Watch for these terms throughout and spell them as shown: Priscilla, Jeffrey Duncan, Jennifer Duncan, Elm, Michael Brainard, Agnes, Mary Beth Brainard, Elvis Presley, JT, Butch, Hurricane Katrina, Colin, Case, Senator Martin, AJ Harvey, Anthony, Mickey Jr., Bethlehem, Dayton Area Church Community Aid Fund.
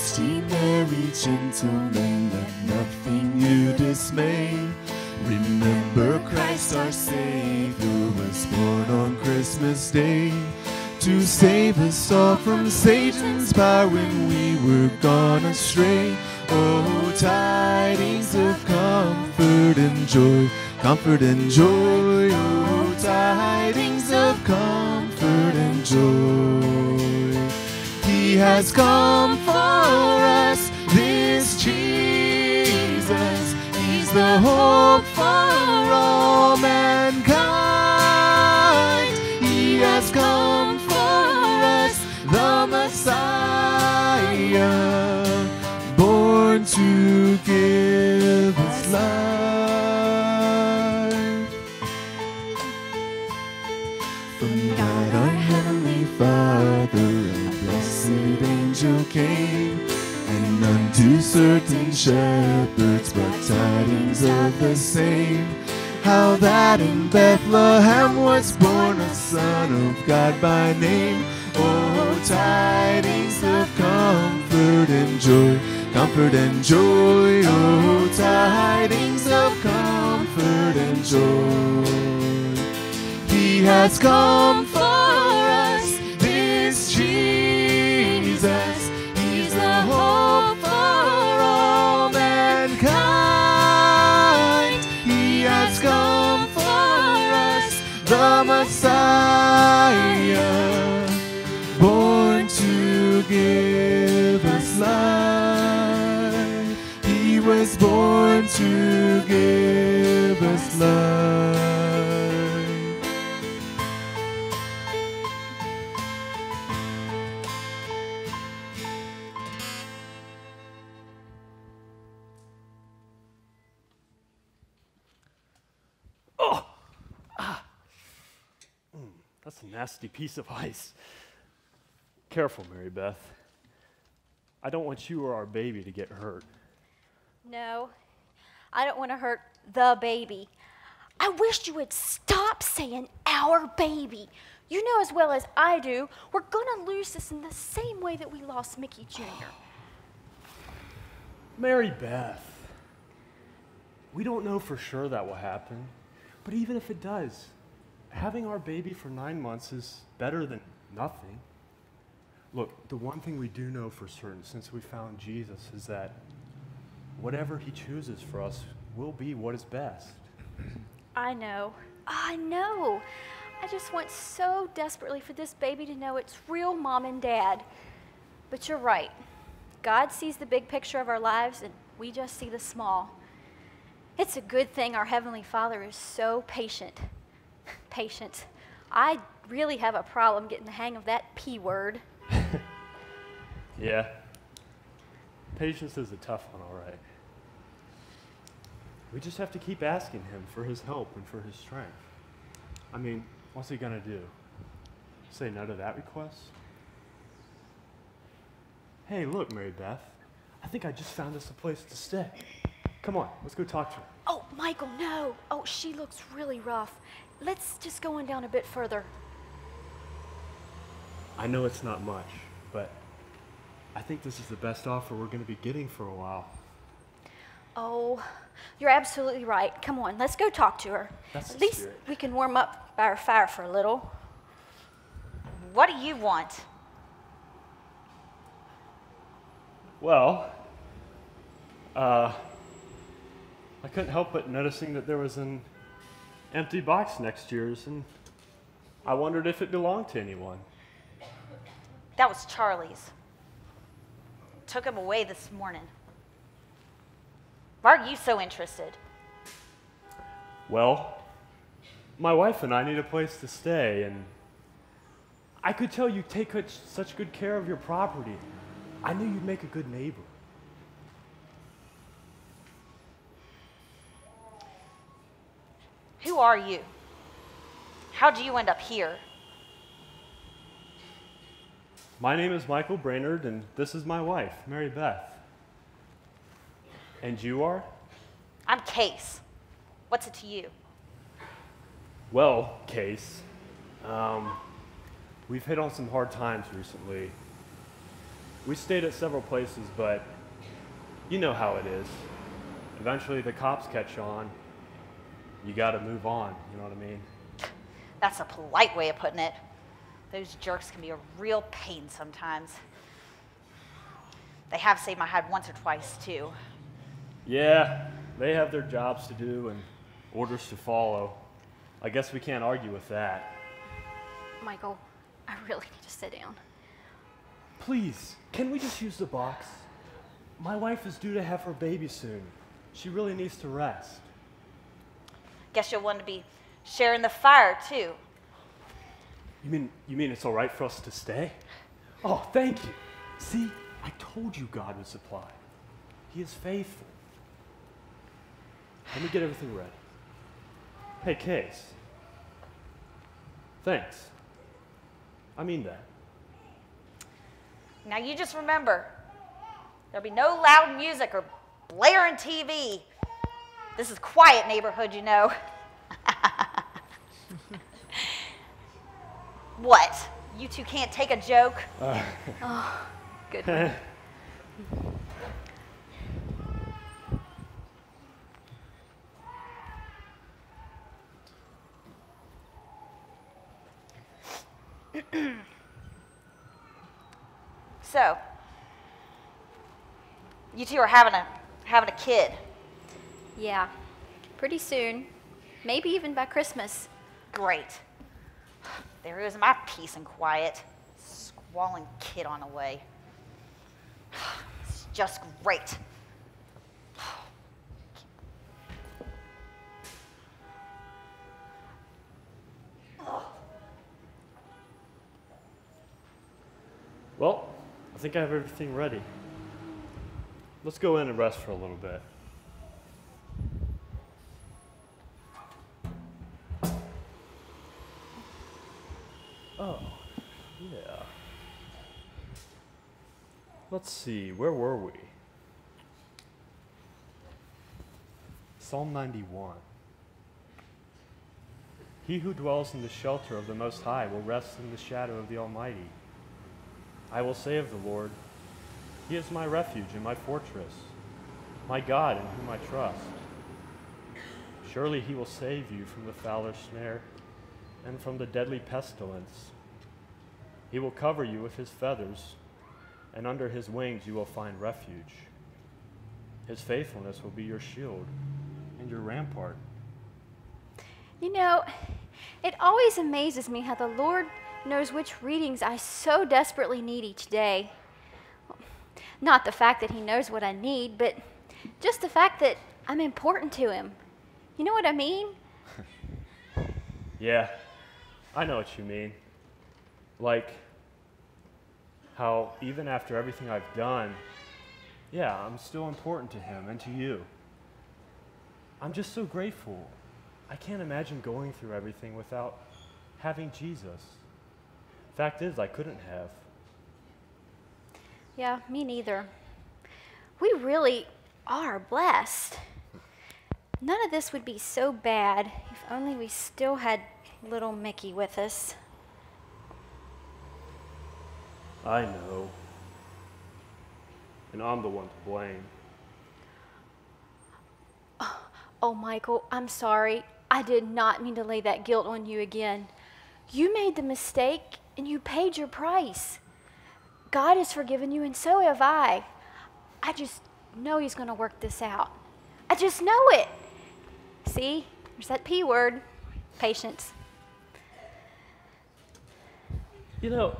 trusty Mary, gentlemen, let nothing you dismay. Remember Christ our Savior was born on Christmas Day to save us all from Satan's power when we were gone astray. Oh, tidings of comfort and joy, comfort and joy. Oh, tidings of comfort and joy. He has come for us, this Jesus. He's the hope for all mankind. He has come for us, the Messiah, born to give us life. From God our Heavenly Father, a blessed angel came, and unto certain shepherds brought tidings of the same, how that in Bethlehem was born a Son of God by name. Oh, tidings of comfort and joy, comfort and joy, oh, tidings of comfort and joy. He has come for us, this Jesus. He's the hope for all mankind. He has come for us, the Messiah, born to give us life. Was born to give us life. Oh, that's a nasty piece of ice. Careful, Mary Beth. I don't want you or our baby to get hurt. No, I don't want to hurt the baby. I wish you would stop saying our baby. You know as well as I do, we're going to lose this in the same way that we lost Mickey Jr. Mary Beth, we don't know for sure that will happen, but even if it does, having our baby for 9 months is better than nothing. Look, the one thing we do know for certain since we found Jesus is that whatever he chooses for us will be what is best. I know. I know. I just want so desperately for this baby to know it's real mom and dad. But you're right. God sees the big picture of our lives, and we just see the small. It's a good thing our Heavenly Father is so patient. Patient. I really have a problem getting the hang of that P word. Yeah. Patience is a tough one, all right. We just have to keep asking him for his help and for his strength. I mean, what's he gonna do? Say no to that request? Hey, look, Mary Beth. I think I just found us a place to stay. Come on, let's go talk to her. Oh, Michael, no. Oh, she looks really rough. Let's just go on down a bit further. I know it's not much, but I think this is the best offer we're going to be getting for a while. Oh, you're absolutely right. Come on, let's go talk to her. That's At least spirit. We can warm up by our fire for a little. What do you want? Well, I couldn't help but noticing that there was an empty box next to yours, and I wondered if it belonged to anyone. That was Charlie's. Took him away this morning. Why are you so interested? Well, my wife and I need a place to stay, and I could tell you take such good care of your property. I knew you'd make a good neighbor. Who are you? How do you end up here? My name is Michael Brainard, and this is my wife, Mary Beth. And you are? I'm Case. What's it to you? Well, Case, we've hit on some hard times recently. We stayed at several places, but you know how it is. Eventually the cops catch on. You gotta move on, you know what I mean? That's a polite way of putting it. Those jerks can be a real pain sometimes. They have saved my hide once or twice, too. Yeah, they have their jobs to do and orders to follow. I guess we can't argue with that. Michael, I really need to sit down. Please, can we just use the box? My wife is due to have her baby soon. She really needs to rest. Guess you'll want to be sharing the fire, too. You mean it's all right for us to stay? Oh, thank you. See, I told you God would supply. He is faithful. Let me get everything ready. Hey, Case. Thanks. I mean that. Now you just remember, there'll be no loud music or blaring TV. This is a quiet neighborhood, you know. What? You two can't take a joke? Oh, good one. So, you two are having a kid. Yeah, pretty soon, maybe even by Christmas. Great. There is my peace and quiet. Squalling kid on the way. It's just great. Well, I think I have everything ready. Let's go in and rest for a little bit. Oh, yeah. Let's see, where were we? Psalm 91. He who dwells in the shelter of the Most High will rest in the shadow of the Almighty. I will say of the Lord, He is my refuge and my fortress, my God in whom I trust. Surely He will save you from the fowler's snare and from the deadly pestilence. He will cover you with his feathers, and under his wings you will find refuge. His faithfulness will be your shield and your rampart. You know, it always amazes me how the Lord knows which readings I so desperately need each day. Not the fact that he knows what I need, but just the fact that I'm important to him. You know what I mean? Yeah. I know what you mean. Like, how even after everything I've done, yeah, I'm still important to him and to you. I'm just so grateful. I can't imagine going through everything without having Jesus. Fact is, I couldn't have. Yeah, me neither. We really are blessed. None of this would be so bad if only we still had little Mickey with us. I know. And I'm the one to blame. Oh, Michael, I'm sorry. I did not mean to lay that guilt on you again. You made the mistake and you paid your price. God has forgiven you and so have I. I just know he's going to work this out. I just know it. See, there's that P word, patience. You know,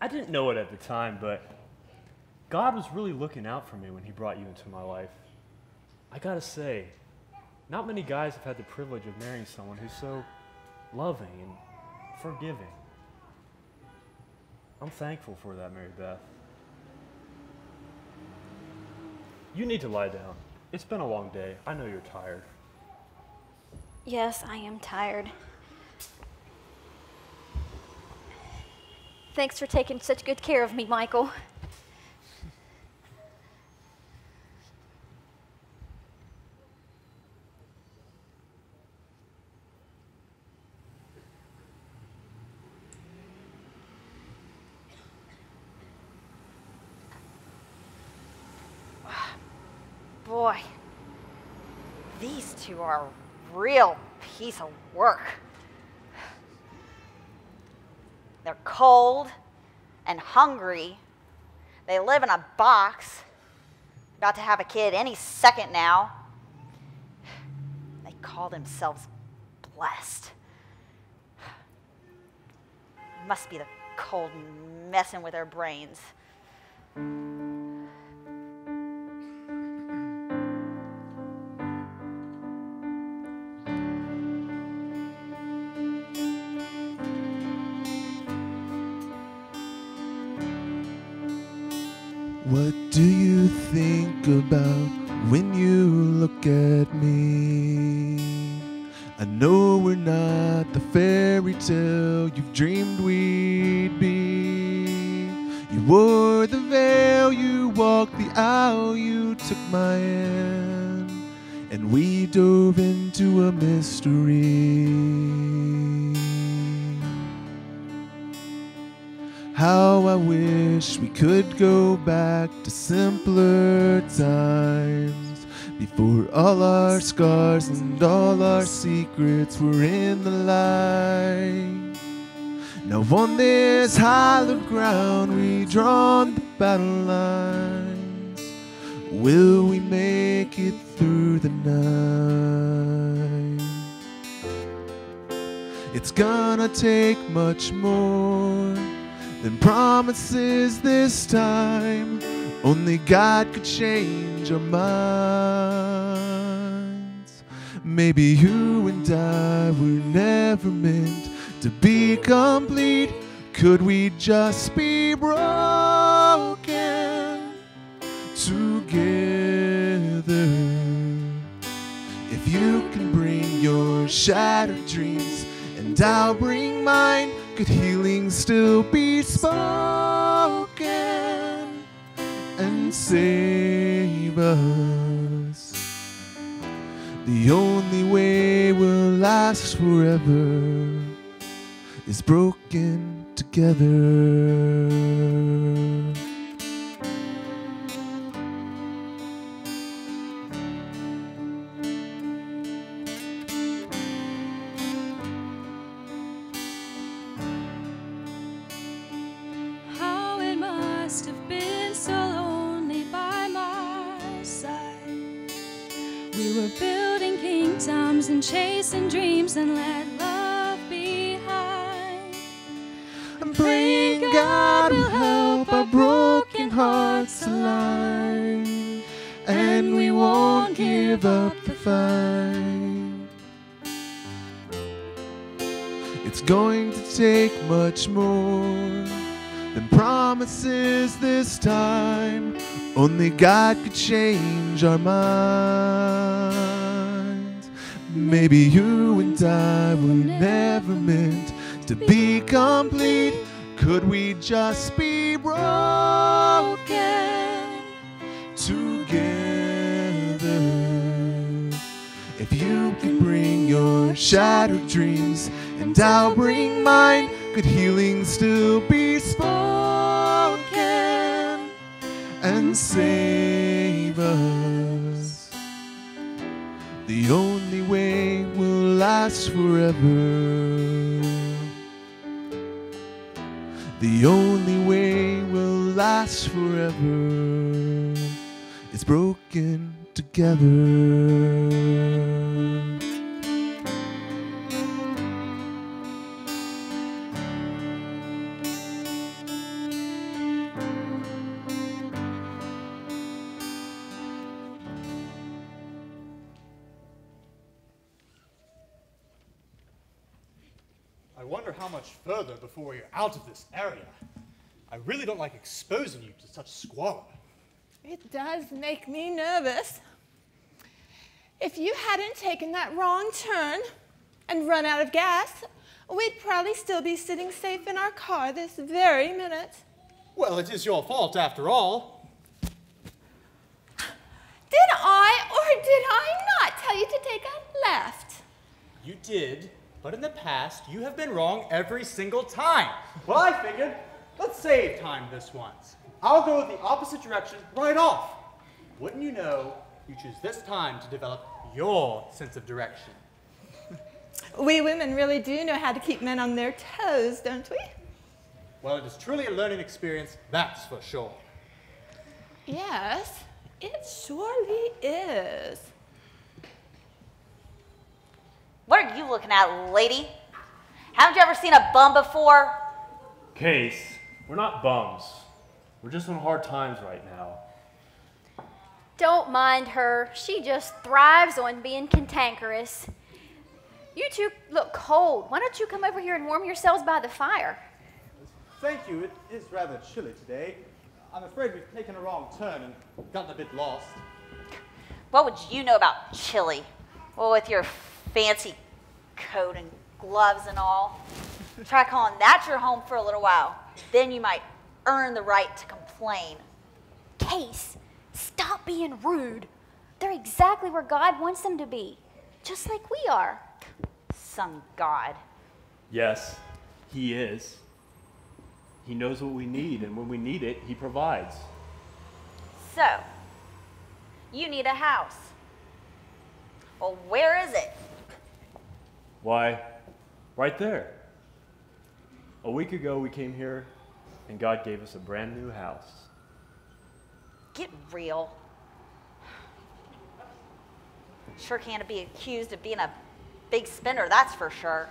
I didn't know it at the time, but God was really looking out for me when he brought you into my life. I gotta say, not many guys have had the privilege of marrying someone who's so loving and forgiving. I'm thankful for that, Mary Beth. You need to lie down. It's been a long day. I know you're tired. Yes, I am tired. Thanks for taking such good care of me, Michael. Boy, these two are a real piece of work. They're cold and hungry. They live in a box, about to have a kid any second now. They call themselves blessed. Must be the cold messing with their brains. What do you think about when you look at me? I know we're not the fairy tale you've dreamed we'd be. You wore the veil, you walked the aisle, you took my hand, and we dove into a mystery. How I wish we could go back to simpler times, before all our scars and all our secrets were in the light. Now on this hallowed ground we've drawn the battle lines. Will we make it through the night? It's gonna take much more than promises this time. Only God could change our minds. Maybe you and I were never meant to be complete. Could we just be broken together? If you can bring your shattered dreams and I'll bring mine, could healing still be spoken and save us? The only way we'll last forever is broken together. Building kingdoms and chasing dreams and let love behind. I'm praying God will help our broken hearts align, and we won't give up the fight. It's going to take much more than promises this time. Only God could change our minds. Maybe you and I were never meant to be complete. Could we just be broken together? If you can bring your shattered dreams and I'll bring mine, could healing still be spoken and save us? The only way will last forever. The only way will last forever is broken together. I wonder how much further before you're out of this area. I really don't like exposing you to such squalor. It does make me nervous. If you hadn't taken that wrong turn and run out of gas, we'd probably still be sitting safe in our car this very minute. Well, it is your fault after all. Did I or did I not tell you to take a left? You did. But in the past, you have been wrong every single time. Well, I figured, let's save time this once. I'll go the opposite direction right off. Wouldn't you know, you choose this time to develop your sense of direction. We women really do know how to keep men on their toes, don't we? Well, it is truly a learning experience, that's for sure. Yes, it surely is. What are you looking at, lady? Haven't you ever seen a bum before? Case, we're not bums. We're just in hard times right now. Don't mind her. She just thrives on being cantankerous. You two look cold. Why don't you come over here and warm yourselves by the fire? Thank you. It is rather chilly today. I'm afraid we've taken a wrong turn and gotten a bit lost. What would you know about chili? Well, with your fancy coat and gloves and all. Try calling that your home for a little while. Then you might earn the right to complain. Case, stop being rude. They're exactly where God wants them to be, just like we are. Some God. Yes, he is. He knows what we need, and when we need it, he provides. So, you need a house. Well, where is it? Why, right there. A week ago, we came here, and God gave us a brand new house. Get real. Sure can't be accused of being a big spender, that's for sure.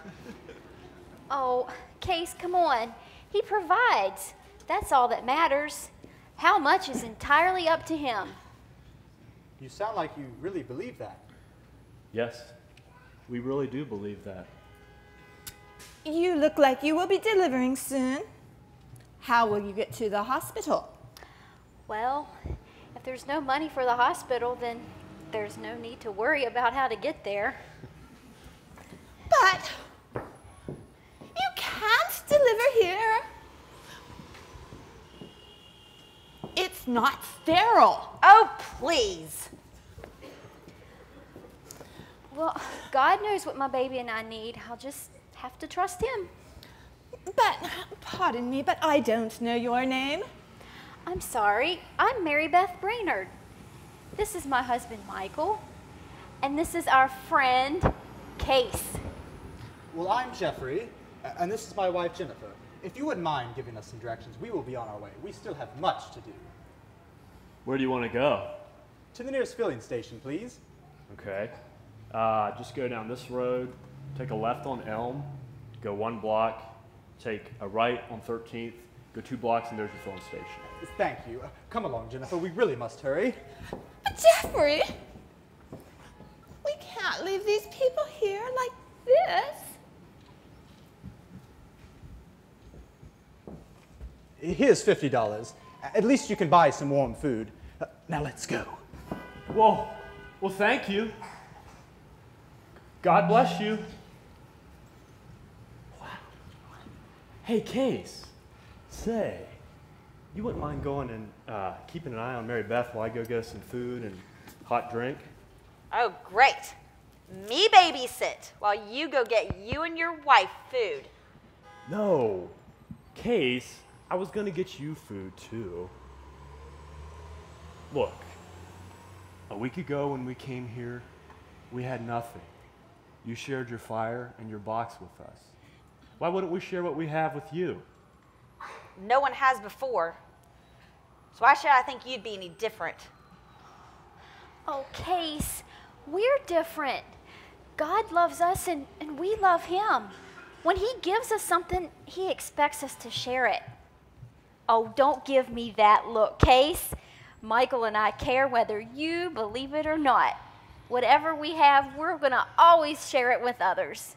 Oh, Case, come on. He provides. That's all that matters. How much is entirely up to him. You sound like you really believe that. Yes, we really do believe that. You look like you will be delivering soon. How will you get to the hospital? Well, if there's no money for the hospital, then there's no need to worry about how to get there. But you can't deliver here. It's not sterile. Oh, please. Well, God knows what my baby and I need. I'll just have to trust him. But, pardon me, but I don't know your name. I'm sorry. I'm Mary Beth Brainard. This is my husband, Michael. And this is our friend, Case. Well, I'm Jeffrey. And this is my wife, Jennifer. If you wouldn't mind giving us some directions, we will be on our way. We still have much to do. Where do you want to go? To the nearest filling station, please. Okay. Just go down this road, take a left on Elm, go 1 block, take a right on 13th, go 2 blocks, and there's your filling station. Thank you. Come along, Jennifer. We really must hurry. But Jeffrey, we can't leave these people here like this. Here's $50. At least you can buy some warm food. Now let's go. Whoa. Well, thank you. God bless you. Wow. Hey, Case. Say, you wouldn't mind going and keeping an eye on Mary Beth while I go get us some food and hot drink? Oh, great. Me babysit while you go get you and your wife food. No. Case, I was going to get you food, too. Look, a week ago when we came here, we had nothing. You shared your fire and your box with us. Why wouldn't we share what we have with you? No one has before. So why should I think you'd be any different? Oh, Case, we're different. God loves us and we love him. When he gives us something, he expects us to share it. Oh, don't give me that look, Case. Michael and I care whether you believe it or not. Whatever we have, we're going to always share it with others.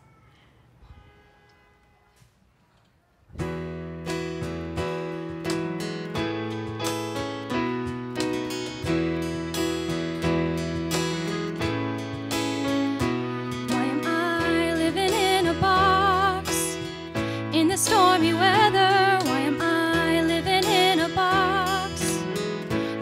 Stormy weather, why am I living in a box?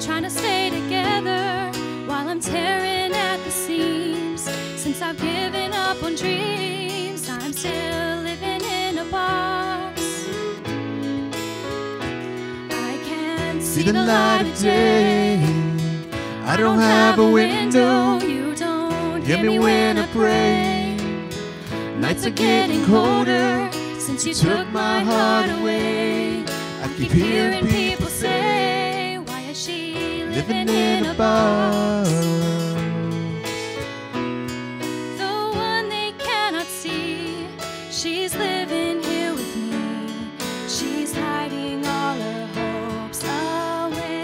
Trying to stay together while I'm tearing at the seams. Since I've given up on dreams, I'm still living in a box. I can't see the light of day. I I don't have a window, you don't hear me when I pray. Nights are getting colder since you took my heart away. I keep hearing people say, why is she living in a box? The one they cannot see, she's living here with me. She's hiding all her hopes away.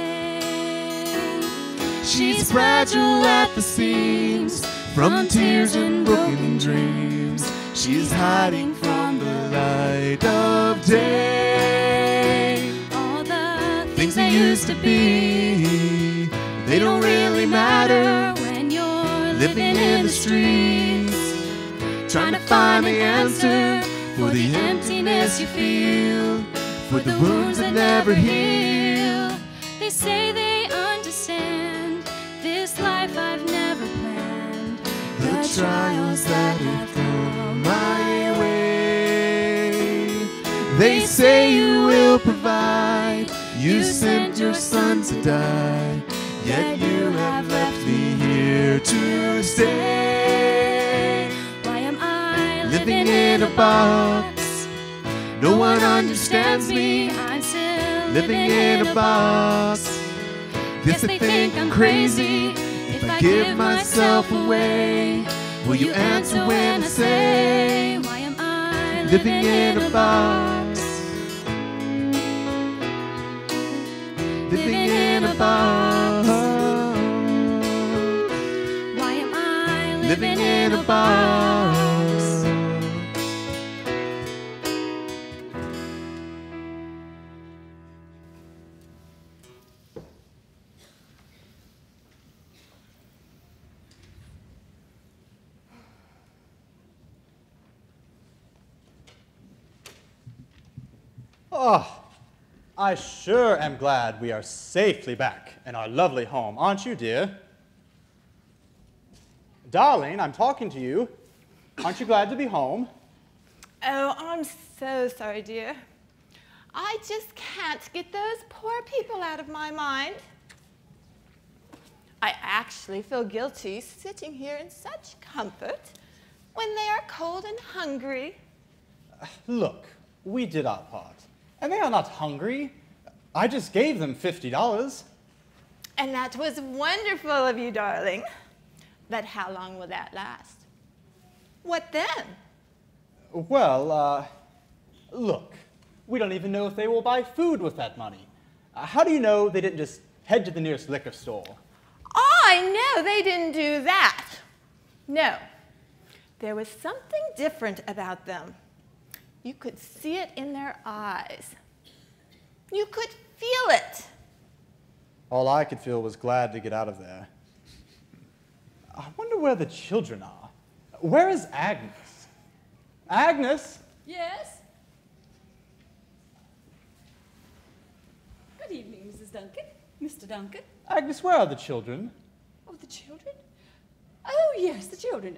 She's fragile at the seams from tears and broken dreams. She's hiding from the light of day. All the things they used to be, they don't really matter when you're living in the streets, trying to find the answer for the emptiness you feel, for the wounds that never heal. They say they understand this life I've never planned, the trials that have come my way. They say you will provide, you sent your son to die, yet you have left me here to stay. Why am I living in a box? No one understands me, I'm still living in a box. Guess they think I'm crazy if I give myself away. Will you answer when I say, why am I living in a box? Living in a box. Why am I living in a box? Oh, I sure am glad we are safely back in our lovely home, aren't you, dear? Darling, I'm talking to you. Aren't you glad to be home? Oh, I'm so sorry, dear. I just can't get those poor people out of my mind. I actually feel guilty sitting here in such comfort when they are cold and hungry. Look, we did our part. And they are not hungry. I just gave them $50. And that was wonderful of you, darling. But how long will that last? What then? Well, look, we don't even know if they will buy food with that money. How do you know they didn't just head to the nearest liquor store? I know they didn't do that. No, there was something different about them. You could see it in their eyes. You could feel it. All I could feel was glad to get out of there. I wonder where the children are. Where is Agnes? Agnes? Yes? Good evening, Mrs. Duncan. Mr. Duncan. Agnes, where are the children? Oh, the children? Oh, yes, the children.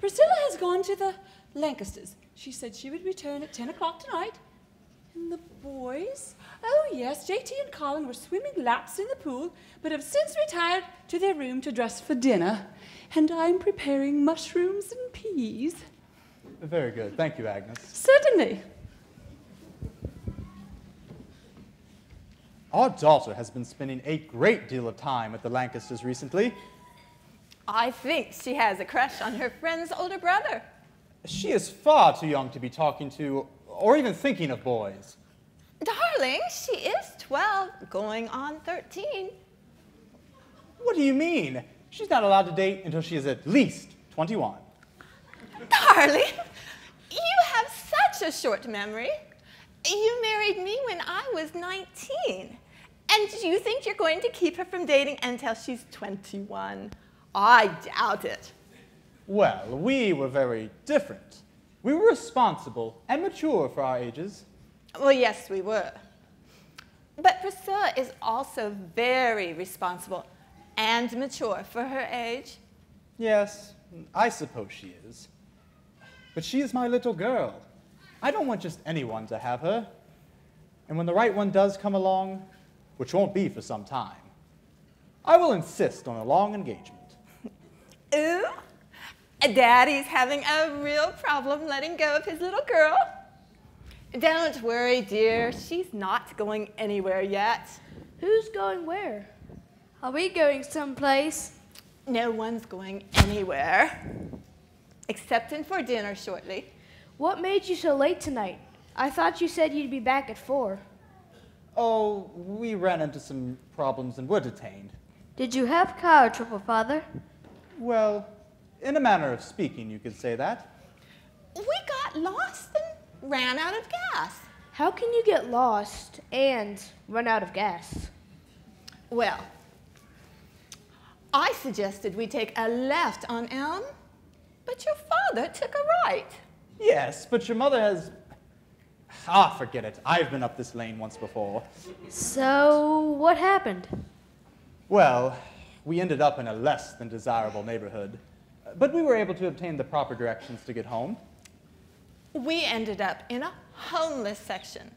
Priscilla has gone to the Lancasters. She said she would return at 10 o'clock tonight. And the boys? Oh, yes, JT and Colin were swimming laps in the pool, but have since retired to their room to dress for dinner. And I'm preparing mushrooms and peas. Very good. Thank you, Agnes. Certainly. Our daughter has been spending a great deal of time at the Lancasters recently. I think she has a crush on her friend's older brother. She is far too young to be talking to or even thinking of boys. Darling, she is 12, going on 13. What do you mean? She's not allowed to date until she is at least 21. Darling, you have such a short memory. You married me when I was 19. And do you think you're going to keep her from dating until she's 21? I doubt it. Well, we were very different. We were responsible and mature for our ages. Well, yes, we were. But Priscilla is also very responsible and mature for her age. Yes, I suppose she is. But she is my little girl. I don't want just anyone to have her. And when the right one does come along, which won't be for some time, I will insist on a long engagement. Ooh, Daddy's having a real problem letting go of his little girl. Don't worry, dear. She's not going anywhere yet. Who's going where? Are we going someplace? No one's going anywhere. Excepting for dinner shortly. What made you so late tonight? I thought you said you'd be back at 4. Oh, we ran into some problems and were detained. Did you have car trouble, Father? Well, in a manner of speaking, you could say that. We got lost and ran out of gas. How can you get lost and run out of gas? Well, I suggested we take a left on Elm, but your father took a right. Yes, but your mother has... Ah, forget it. I've been up this lane once before. So, what happened? Well, we ended up in a less than desirable neighborhood, but we were able to obtain the proper directions to get home. We ended up in a homeless section,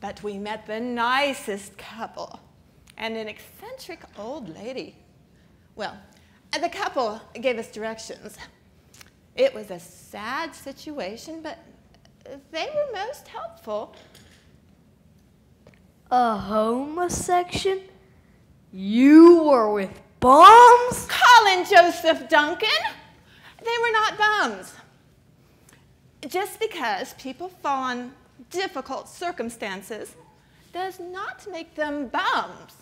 but we met the nicest couple and an eccentric old lady. Well, the couple gave us directions. It was a sad situation, but they were most helpful. A homeless section? You were with bums? Colin, Joseph Duncan! They were not bums. Just because people fall in difficult circumstances does not make them bums.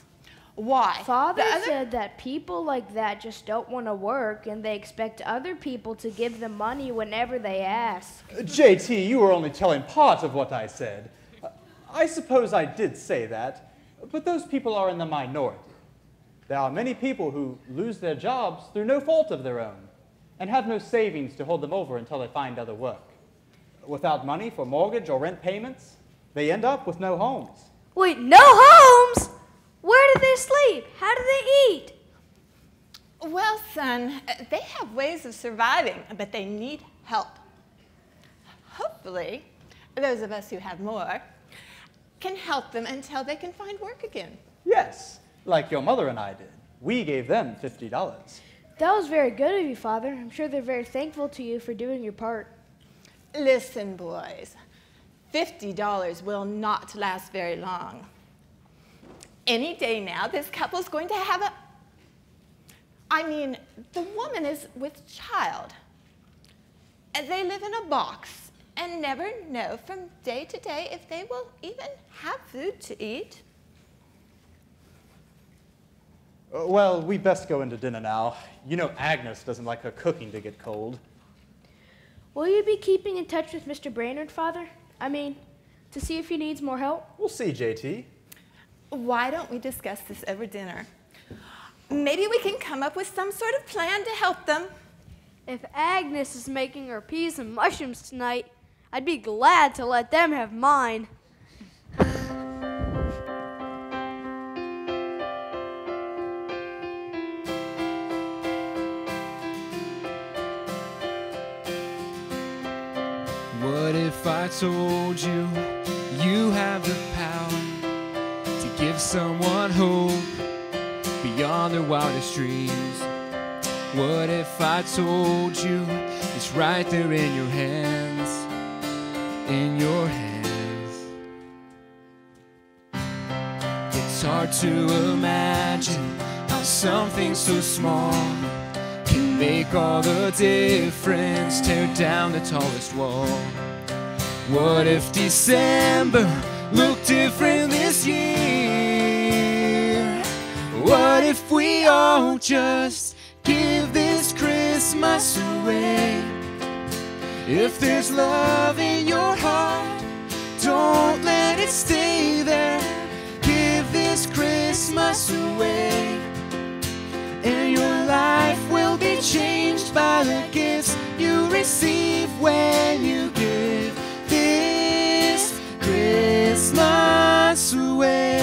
Why? Father said that people like that just don't want to work and they expect other people to give them money whenever they ask. JT, you were only telling part of what I said. I suppose I did say that, but those people are in the minority. There are many people who lose their jobs through no fault of their own and have no savings to hold them over until they find other work. Without money for mortgage or rent payments, they end up with no homes. Wait, no homes? Where do they sleep? How do they eat? Well, son, they have ways of surviving, but they need help. Hopefully, those of us who have more can help them until they can find work again. Yes, like your mother and I did. We gave them $50. That was very good of you, Father. I'm sure they're very thankful to you for doing your part. Listen, boys, $50 will not last very long. Any day now, this couple's going to have a... I mean, the woman is with child. They live in a box and never know from day to day if they will even have food to eat. Well, we best go into dinner now. You know Agnes doesn't like her cooking to get cold. Will you be keeping in touch with Mr. Brainard, Father? I mean, to see if he needs more help? We'll see, JT. Why don't we discuss this over dinner? Maybe we can come up with some sort of plan to help them. If Agnes is making her peas and mushrooms tonight, I'd be glad to let them have mine. What if I told you you have the power? Give someone hope beyond their wildest dreams. What if I told you it's right there in your hands, in your hands? It's hard to imagine how something so small can make all the difference, tear down the tallest wall. What if December looked different this year? What if we all just give this Christmas away? If there's love in your heart, don't let it stay there. Give this Christmas away, and your life will be changed by the gifts you receive when you give this Christmas away.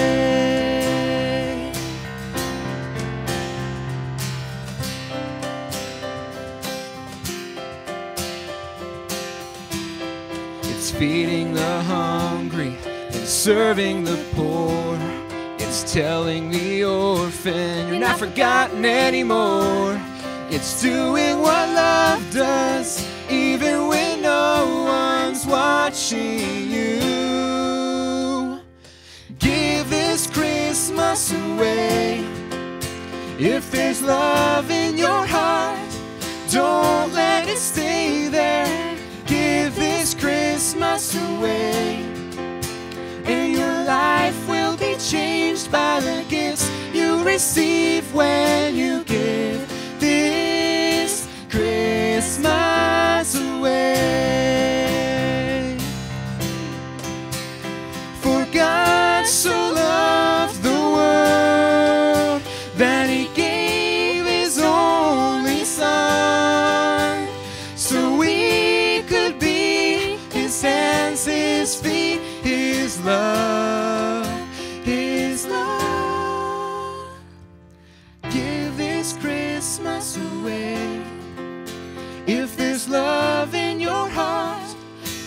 Feeding the hungry and serving the poor. It's telling the orphan you're not forgotten anymore. It's doing what love does, even when no one's watching you. Give this Christmas away. If there's love in your heart, don't let it stay there. Give this Christmas away, and your life will be changed by the gifts you receive when you give this Christmas away. For God so loved the world that He gave His only Son, so we could be His hands, His feet, His love, His love. Give this Christmas away. If there's love in your heart,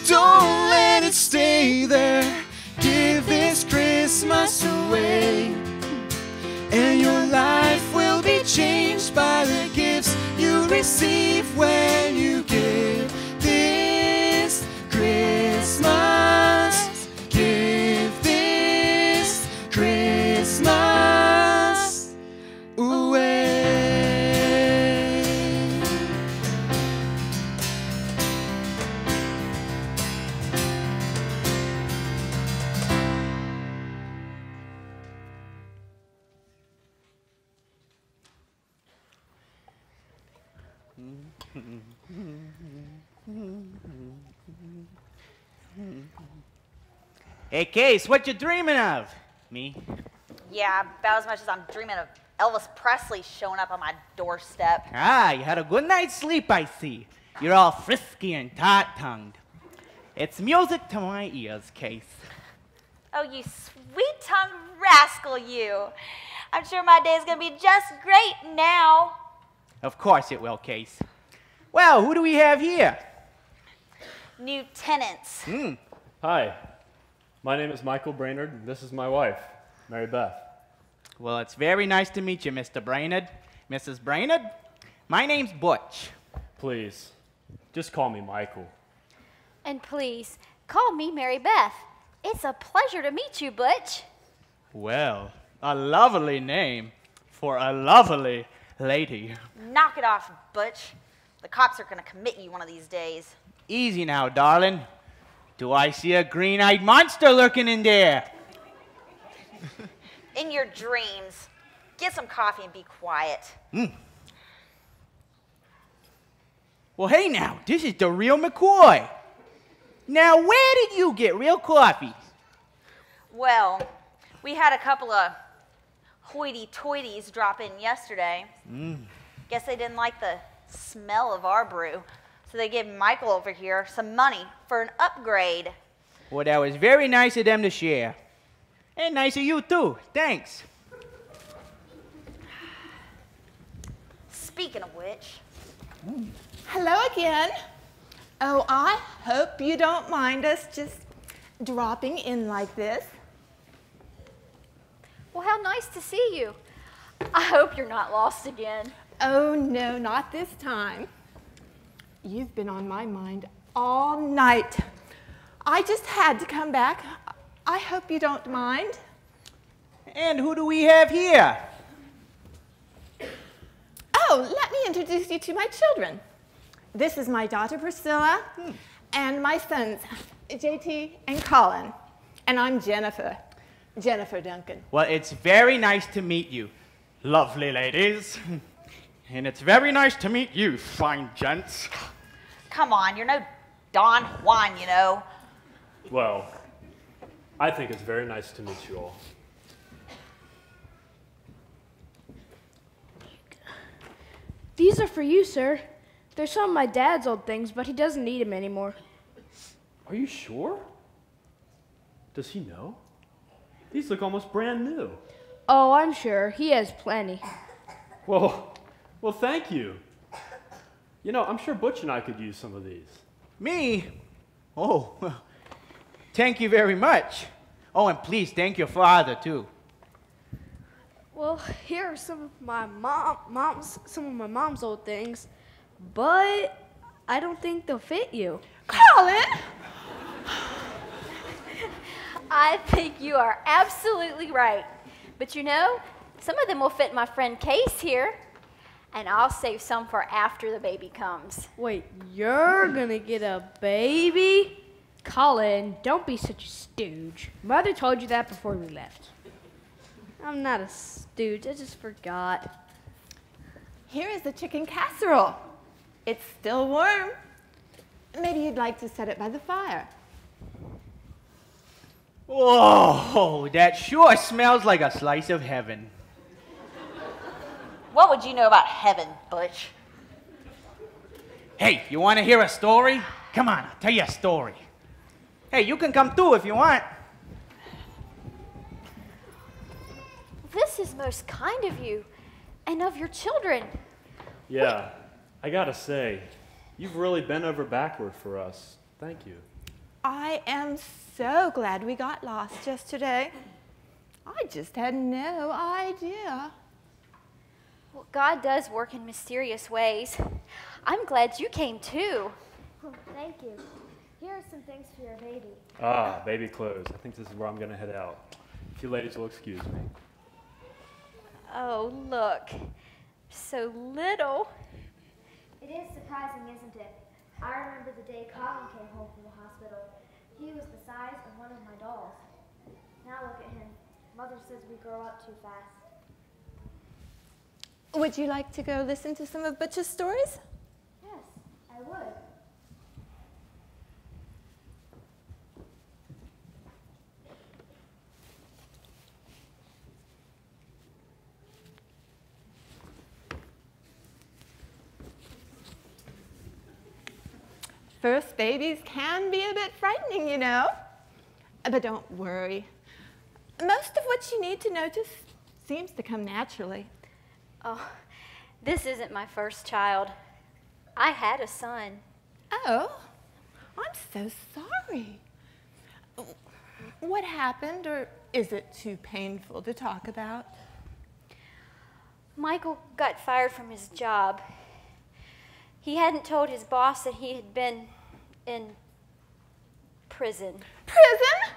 don't let it stay there. Give this Christmas away, and your life will be changed by the gifts you receive when you give this Christmas. Christmas away. Hey, Case, what you dreaming of? Me? Yeah, about as much as I'm dreaming of Elvis Presley showing up on my doorstep. Ah, you had a good night's sleep, I see. You're all frisky and taut-tongued. It's music to my ears, Case. Oh, you sweet-tongued rascal, you. I'm sure my day is going to be just great now. Of course it will, Case. Well, who do we have here? New tenants. Hi. My name is Michael Brainard, and this is my wife, Mary Beth. Well, it's very nice to meet you, Mr. Brainard. Mrs. Brainard, my name's Butch. Please, just call me Michael. And please, call me Mary Beth. It's a pleasure to meet you, Butch. Well, a lovely name for a lovely lady. Knock it off, Butch. The cops are going to commit you one of these days. Easy now, darling. Do I see a green-eyed monster lurking in there? In your dreams. Get some coffee and be quiet. Well, hey now, this is the real McCoy. Now, where did you get real coffee? Well, we had a couple of hoity-toities drop in yesterday. Guess they didn't like the smell of our brew, so they gave Michael over here some money for an upgrade. Well, that was very nice of them to share. And nice of you, too. Thanks. Speaking of which... Hello again. Oh, I hope you don't mind us just dropping in like this. Well, how nice to see you. I hope you're not lost again. Oh, no, not this time. You've been on my mind all night. I just had to come back. I hope you don't mind. And who do we have here? Oh, let me introduce you to my children. This is my daughter, Priscilla, and my sons, JT and Colin. And I'm Jennifer, Jennifer Duncan. Well, it's very nice to meet you, lovely ladies. And it's very nice to meet you, fine gents. Come on, you're no Don Juan, you know. Well, I think it's very nice to meet you all. These are for you, sir. They're some of my dad's old things, but he doesn't need them anymore. Are you sure? Does he know? These look almost brand new. Oh, I'm sure. He has plenty. Well, thank you. You know, I'm sure Butch and I could use some of these. Me? Oh, well. Thank you very much. Oh, and please thank your father, too. Well, here are some of my mom's old things, but I don't think they'll fit you. Colin! I think you are absolutely right. But you know, some of them will fit my friend Case here, and I'll save some for after the baby comes. Wait, you're gonna get a baby? Colin, don't be such a stooge. Mother told you that before we left. I'm not a stooge, I just forgot. Here is the chicken casserole. It's still warm. Maybe you'd like to set it by the fire. Whoa, that sure smells like a slice of heaven. What would you know about heaven, Butch? Hey, you want to hear a story? Come on, I'll tell you a story. Hey, you can come too if you want. This is most kind of you and of your children. Yeah, I gotta say, you've really bent over backward for us. Thank you. I am so glad we got lost just today. I just had no idea. Well, God does work in mysterious ways. I'm glad you came too. Oh, thank you. Here are some things for your baby. Ah, baby clothes. I think this is where I'm gonna head out. If you ladies will excuse me. Oh, look. So little. It is surprising, isn't it? I remember the day Colin came home from the hospital. He was the size of one of my dolls. Now look at him. Mother says we grow up too fast. Would you like to go listen to some of Butch's stories? Yes, I would. First babies can be a bit frightening, you know. But don't worry. Most of what you need to notice seems to come naturally. Oh, this isn't my first child. I had a son. Oh, I'm so sorry. What happened, or is it too painful to talk about? Michael got fired from his job. He hadn't told his boss that he had been in prison. Prison?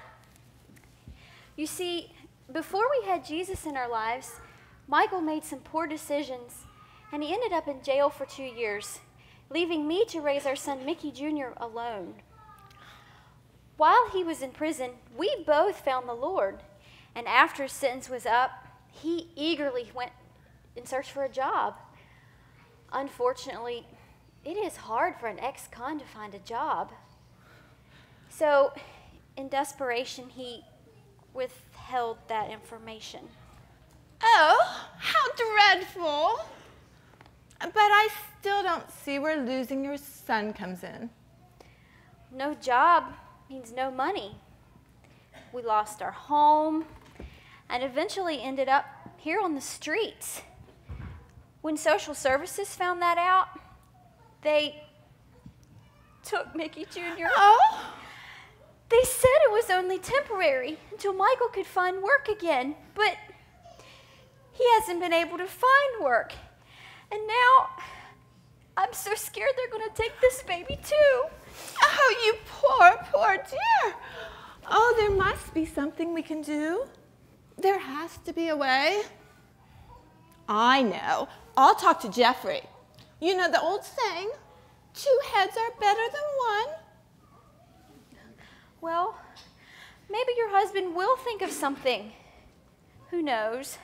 You see, before we had Jesus in our lives, Michael made some poor decisions, and he ended up in jail for 2 years, leaving me to raise our son Mickey Jr. alone. While he was in prison, we both found the Lord, and after his sentence was up, he eagerly went in search for a job. Unfortunately, it is hard for an ex-con to find a job. So, in desperation, he withheld that information. Oh, how dreadful. But I still don't see where losing your son comes in. No job means no money. We lost our home and eventually ended up here on the streets. When social services found that out, they took Mickey Jr. Oh! They said it was only temporary until Michael could find work again, but he hasn't been able to find work. And now I'm so scared they're going to take this baby too. Oh, you poor, poor dear. Oh, there must be something we can do. There has to be a way. I know. I'll talk to Jeffrey. You know the old saying, 2 heads are better than one. Well, maybe your husband will think of something. Who knows?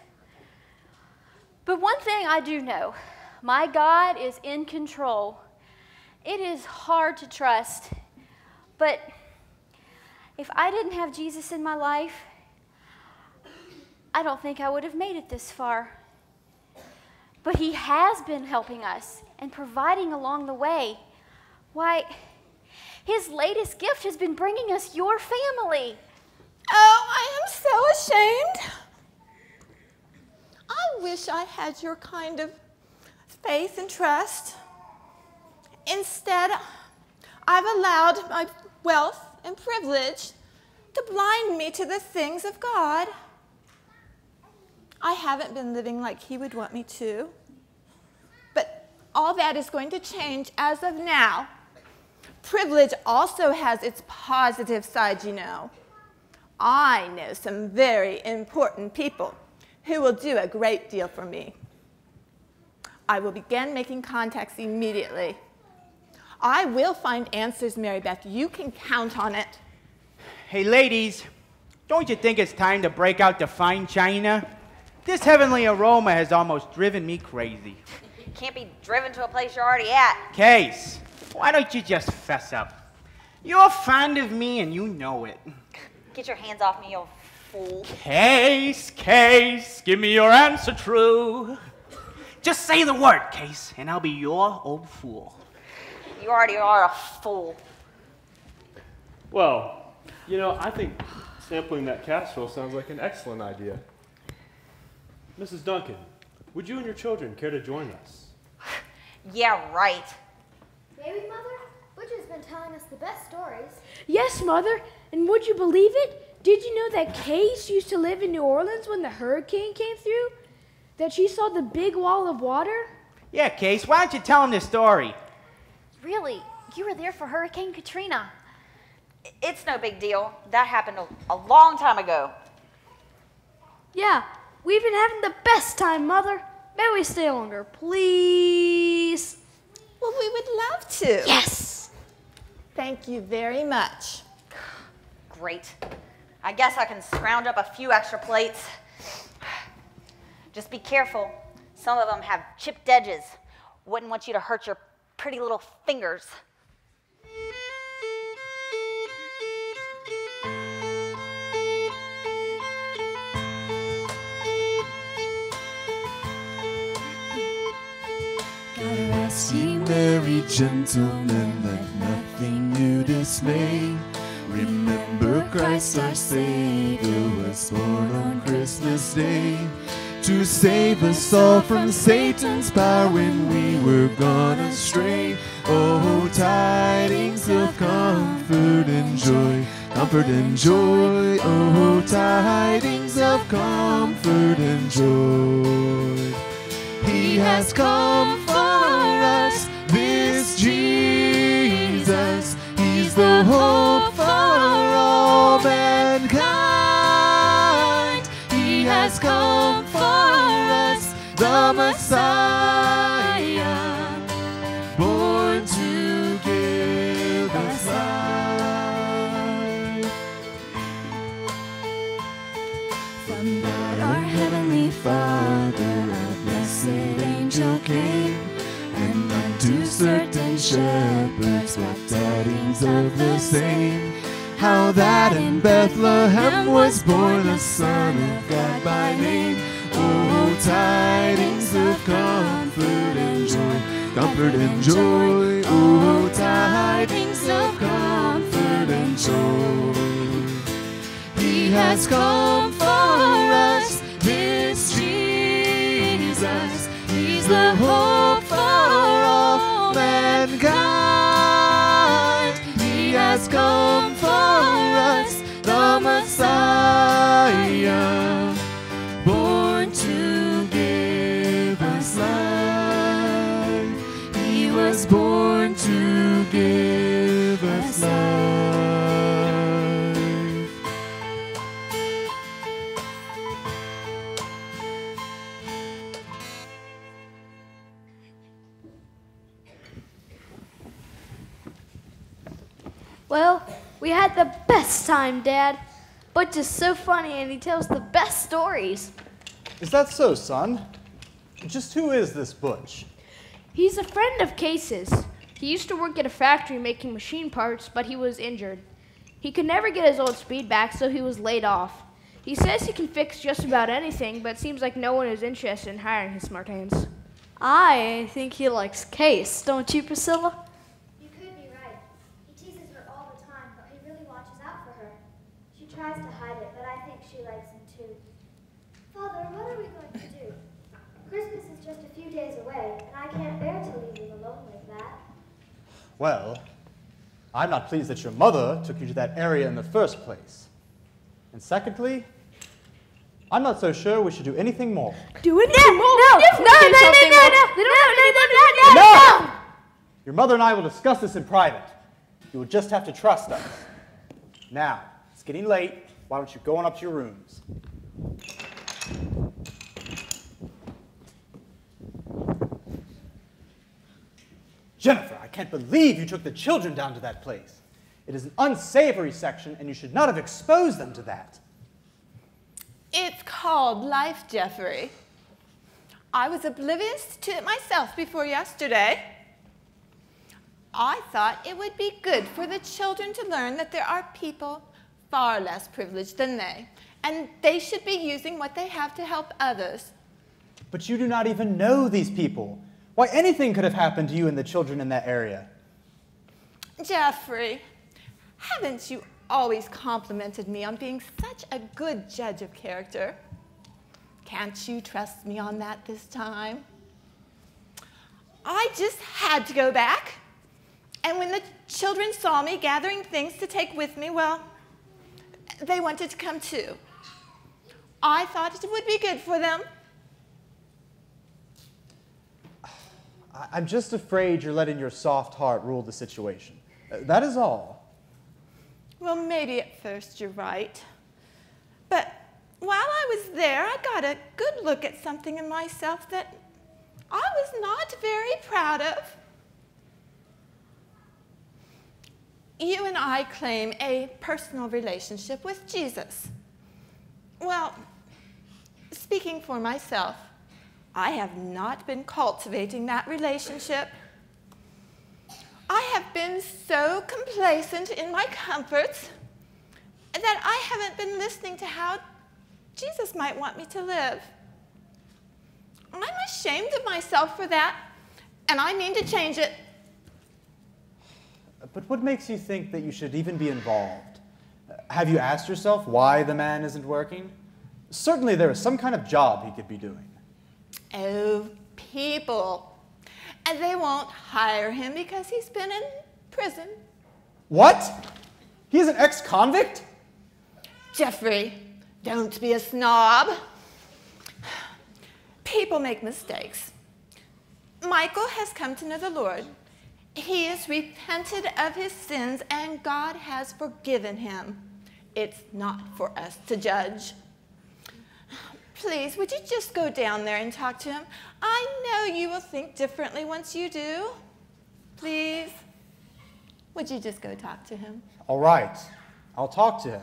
But one thing I do know, my God is in control. It is hard to trust, but if I didn't have Jesus in my life, I don't think I would have made it this far. But he has been helping us and providing along the way. Why, his latest gift has been bringing us your family. Oh, I am so ashamed. I wish I had your kind of faith and trust. Instead, I've allowed my wealth and privilege to blind me to the things of God. I haven't been living like he would want me to. But all that is going to change as of now. Privilege also has its positive side, you know. I know some very important people who will do a great deal for me. I will begin making contacts immediately. I will find answers, Mary Beth. You can count on it. Hey, ladies, don't you think it's time to break out the fine china? This heavenly aroma has almost driven me crazy. You can't be driven to a place you're already at. Case, why don't you just fess up? You're fond of me and you know it. Get your hands off me, you fool. Case, Case, give me your answer true. Just say the word, Case, and I'll be your old fool. You already are a fool. Well, you know, I think sampling that casserole sounds like an excellent idea. Mrs. Duncan, would you and your children care to join us? Yeah, right. May we, Mother? Butch has been telling us the best stories. Yes, Mother. And would you believe it? Did you know that Case used to live in New Orleans when the hurricane came through? That she saw the big wall of water? Yeah, Case, why don't you tell him the story? Really? You were there for Hurricane Katrina. It's no big deal. That happened a long time ago. Yeah, we've been having the best time, Mother. May we stay longer, please? Well, we would love to. Yes! Thank you very much. Great. I guess I can scrounge up a few extra plates. Just be careful. Some of them have chipped edges. Wouldn't want you to hurt your pretty little fingers. See Mary, gentlemen, let nothing you dismay. Remember Christ our Savior was born on Christmas Day to save us all from Satan's power when we were gone astray. Oh, tidings of comfort and joy, comfort and joy. Oh, tidings of comfort and joy. He has come for us, this Jesus. He's the hope for all mankind. He has come for us, the Messiah, born to give us life. From God our Heavenly Father, our blessed angel came, and unto certain shepherds with tidings of the same, how that in Bethlehem was born a Son of God by name. Oh, tidings of comfort and joy, comfort and joy. Oh, tidings of comfort and joy. He has come for us, this Jesus. He's the hope for all mankind. He has come for us, the Messiah, born to give us life. He was born to give us life. Well, we had the best time, Dad. Butch is so funny and he tells the best stories. Is that so, son? Just who is this Butch? He's a friend of Case's. He used to work at a factory making machine parts, but he was injured. He could never get his old speed back, so he was laid off. He says he can fix just about anything, but it seems like no one is interested in hiring his smart hands. I think he likes Case, don't you, Priscilla? Tries to hide it, but I think she likes him too. Father, what are we going to do? Christmas is just a few days away, and I can't bear to leave you alone like that. Well, I'm not pleased that your mother took you to that area in the first place. And secondly, I'm not so sure we should do anything more. Do anything more? No! Your mother and I will discuss this in private. You will just have to trust us. Now, it's getting late. Why don't you go on up to your rooms? Jennifer, I can't believe you took the children down to that place. It is an unsavory section, and you should not have exposed them to that. It's called life, Jeffrey. I was oblivious to it myself before yesterday. I thought it would be good for the children to learn that there are people far less privileged than they, and they should be using what they have to help others. But you do not even know these people. Why, anything could have happened to you and the children in that area. Jeffrey, haven't you always complimented me on being such a good judge of character? Can't you trust me on that this time? I just had to go back. And when the children saw me gathering things to take with me, well, they wanted to come too. I thought it would be good for them. I'm just afraid you're letting your soft heart rule the situation. That is all. Well, maybe at first you're right. But while I was there, I got a good look at something in myself that I was not very proud of. You and I claim a personal relationship with Jesus. Well, speaking for myself, I have not been cultivating that relationship. I have been so complacent in my comforts that I haven't been listening to how Jesus might want me to live. I'm ashamed of myself for that, and I mean to change it. But what makes you think that you should even be involved? Have you asked yourself why the man isn't working? Certainly there is some kind of job he could be doing. Oh, people. And they won't hire him because he's been in prison. What? He's an ex-convict? Jeffrey, don't be a snob. People make mistakes. Michael has come to know the Lord. He has repented of his sins, and God has forgiven him. It's not for us to judge. Please, would you just go down there and talk to him? I know you will think differently once you do. Please, would you just go talk to him? All right, I'll talk to him.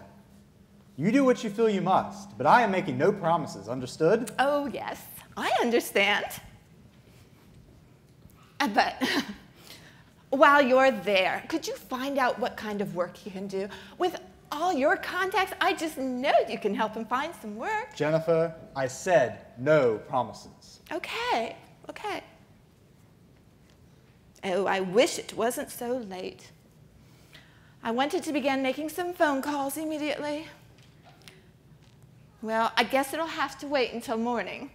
You do what you feel you must, but I am making no promises, understood? Oh, yes, I understand. But while you're there, could you find out what kind of work you can do? With all your contacts, I just know you can help him find some work. Jennifer, I said no promises. Okay, okay. Oh, I wish it wasn't so late. I wanted to begin making some phone calls immediately. Well, I guess it'll have to wait until morning.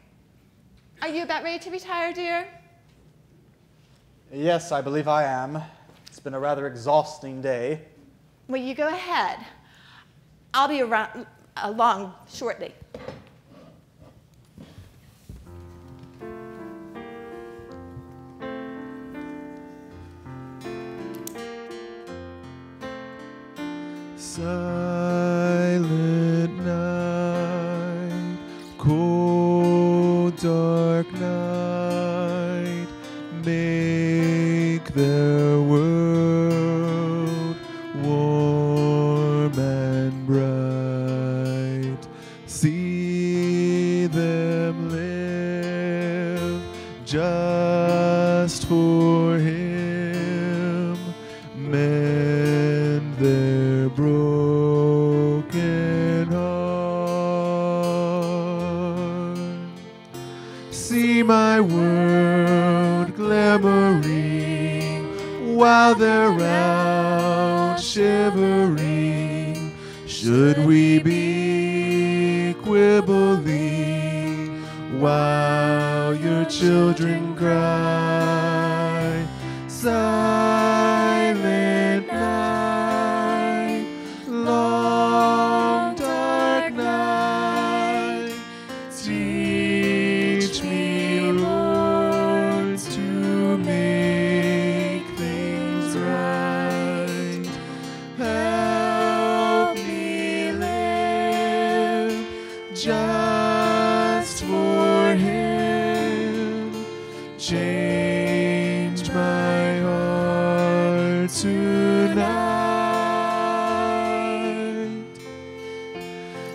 Are you about ready to retire, dear? Yes, I believe I am. It's been a rather exhausting day. Well, you go ahead. I'll be along shortly. Silent night, cold, dark night, make their world warm and bright. See them live just for him. Mend their broken heart. See my world glimmering while they're out shivering. Should we be quibbling while your children cry? Silent night, long dark night, here tonight.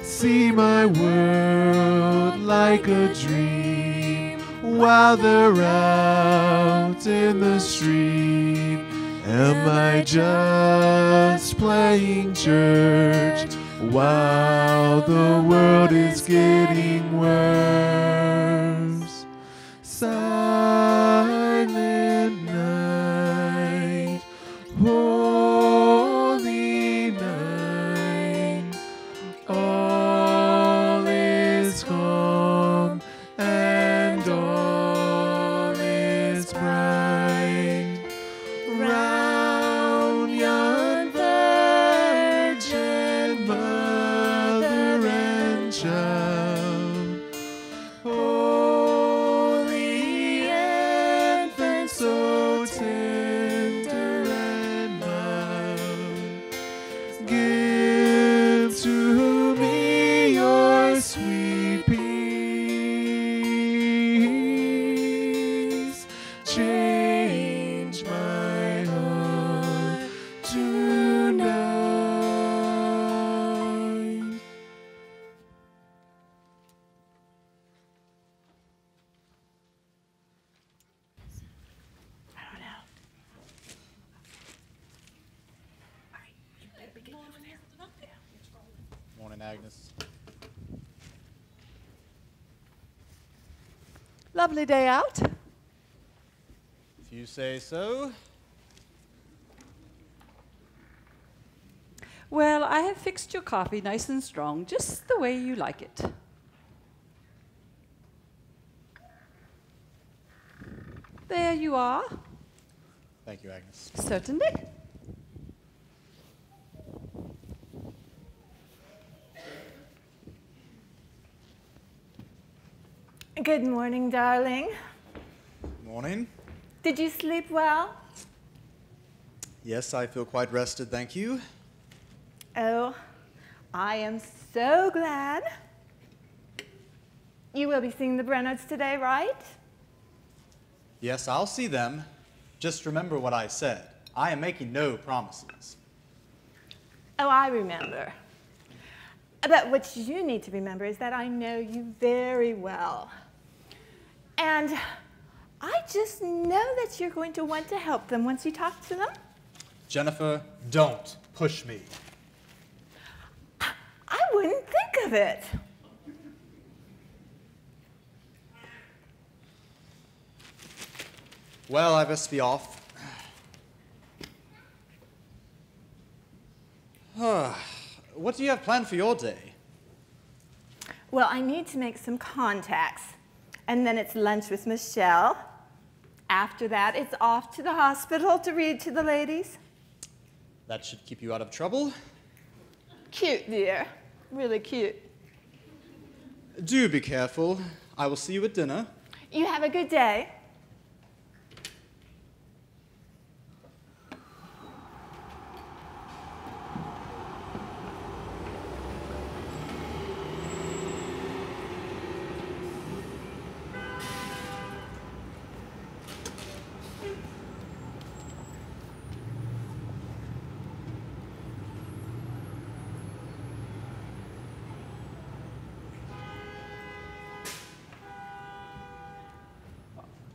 See my world like a dream while they're out in the street. Am I just playing church while the world is getting worse? Silent night, holy night, all is calm and all is bright. Round yon virgin mother and child, holy infant, so tender and mild, give to me your sweet peace. Change my heart tonight. Morning, Agnes. Lovely day out. If you say so. Well, I have fixed your coffee nice and strong, just the way you like it. There you are. Thank you, Agnes. Certainly. Good morning, darling. Morning. Did you sleep well? Yes, I feel quite rested, thank you. Oh, I am so glad. You will be seeing the Brainards today, right? Yes, I'll see them. Just remember what I said. I am making no promises. Oh, I remember. But what you need to remember is that I know you very well. And I just know that you're going to want to help them once you talk to them. Jennifer, don't push me. I wouldn't think of it. Well, I best be off. What do you have planned for your day? Well, I need to make some contacts. And then it's lunch with Michelle. After that, it's off to the hospital to read to the ladies. That should keep you out of trouble. Cute, dear. Really cute. Do be careful. I will see you at dinner. You have a good day.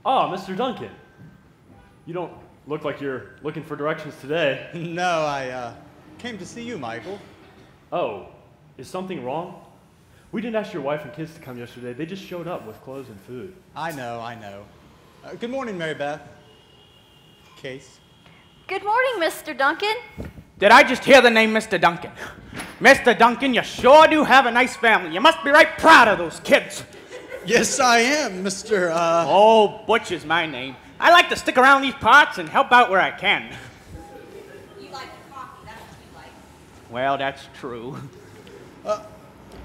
Oh, Mr. Duncan, you don't look like you're looking for directions today. No, I came to see you, Michael. Oh, is something wrong? We didn't ask your wife and kids to come yesterday. They just showed up with clothes and food. I know, I know. Good morning, Mary Beth. Case. Good morning, Mr. Duncan. Did I just hear the name Mr. Duncan? Mr. Duncan, you sure do have a nice family. You must be right proud of those kids. Yes, I am, Mr. Oh, Butch is my name. I like to stick around these parts and help out where I can. You like the coffee, that's what you like. Well, that's true.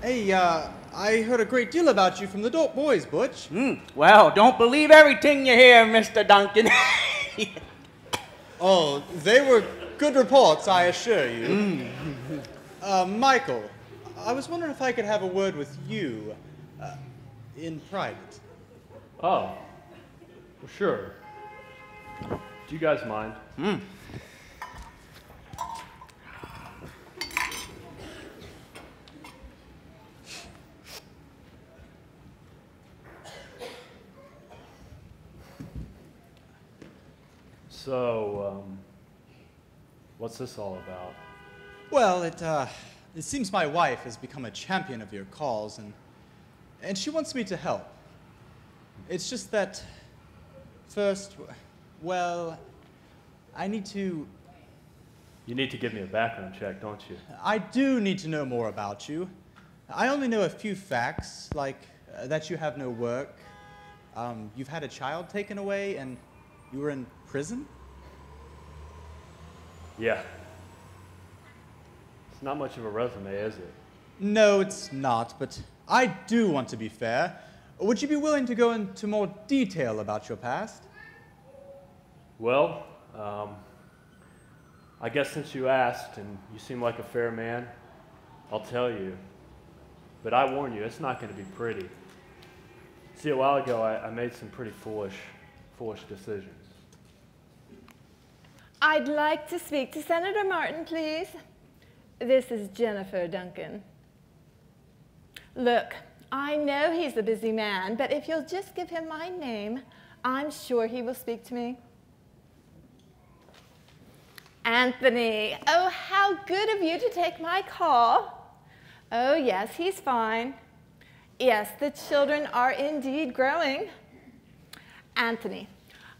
Hey, I heard a great deal about you from the dope boys, Butch. Well, don't believe everything you hear, Mr. Duncan. Oh, they were good reports, I assure you. Michael, I was wondering if I could have a word with you. In private. Oh, well, sure. Do you guys mind? What's this all about? Well, it seems my wife has become a champion of your cause, and she wants me to help. It's just that first, well, I need to... You need to give me a background check, don't you? I do need to know more about you. I only know a few facts, like that you have no work, you've had a child taken away, and you were in prison? Yeah. It's not much of a resume, is it? No, it's not, but I do want to be fair. Would you be willing to go into more detail about your past? Well, I guess since you asked, and you seem like a fair man, I'll tell you. But I warn you, it's not going to be pretty. See, a while ago, I made some pretty foolish decisions. I'd like to speak to Senator Martin, please. This is Jennifer Duncan. Look, I know he's a busy man, but if you'll just give him my name, I'm sure he will speak to me. Anthony, oh, how good of you to take my call. Oh, yes, he's fine. Yes, the children are indeed growing. Anthony,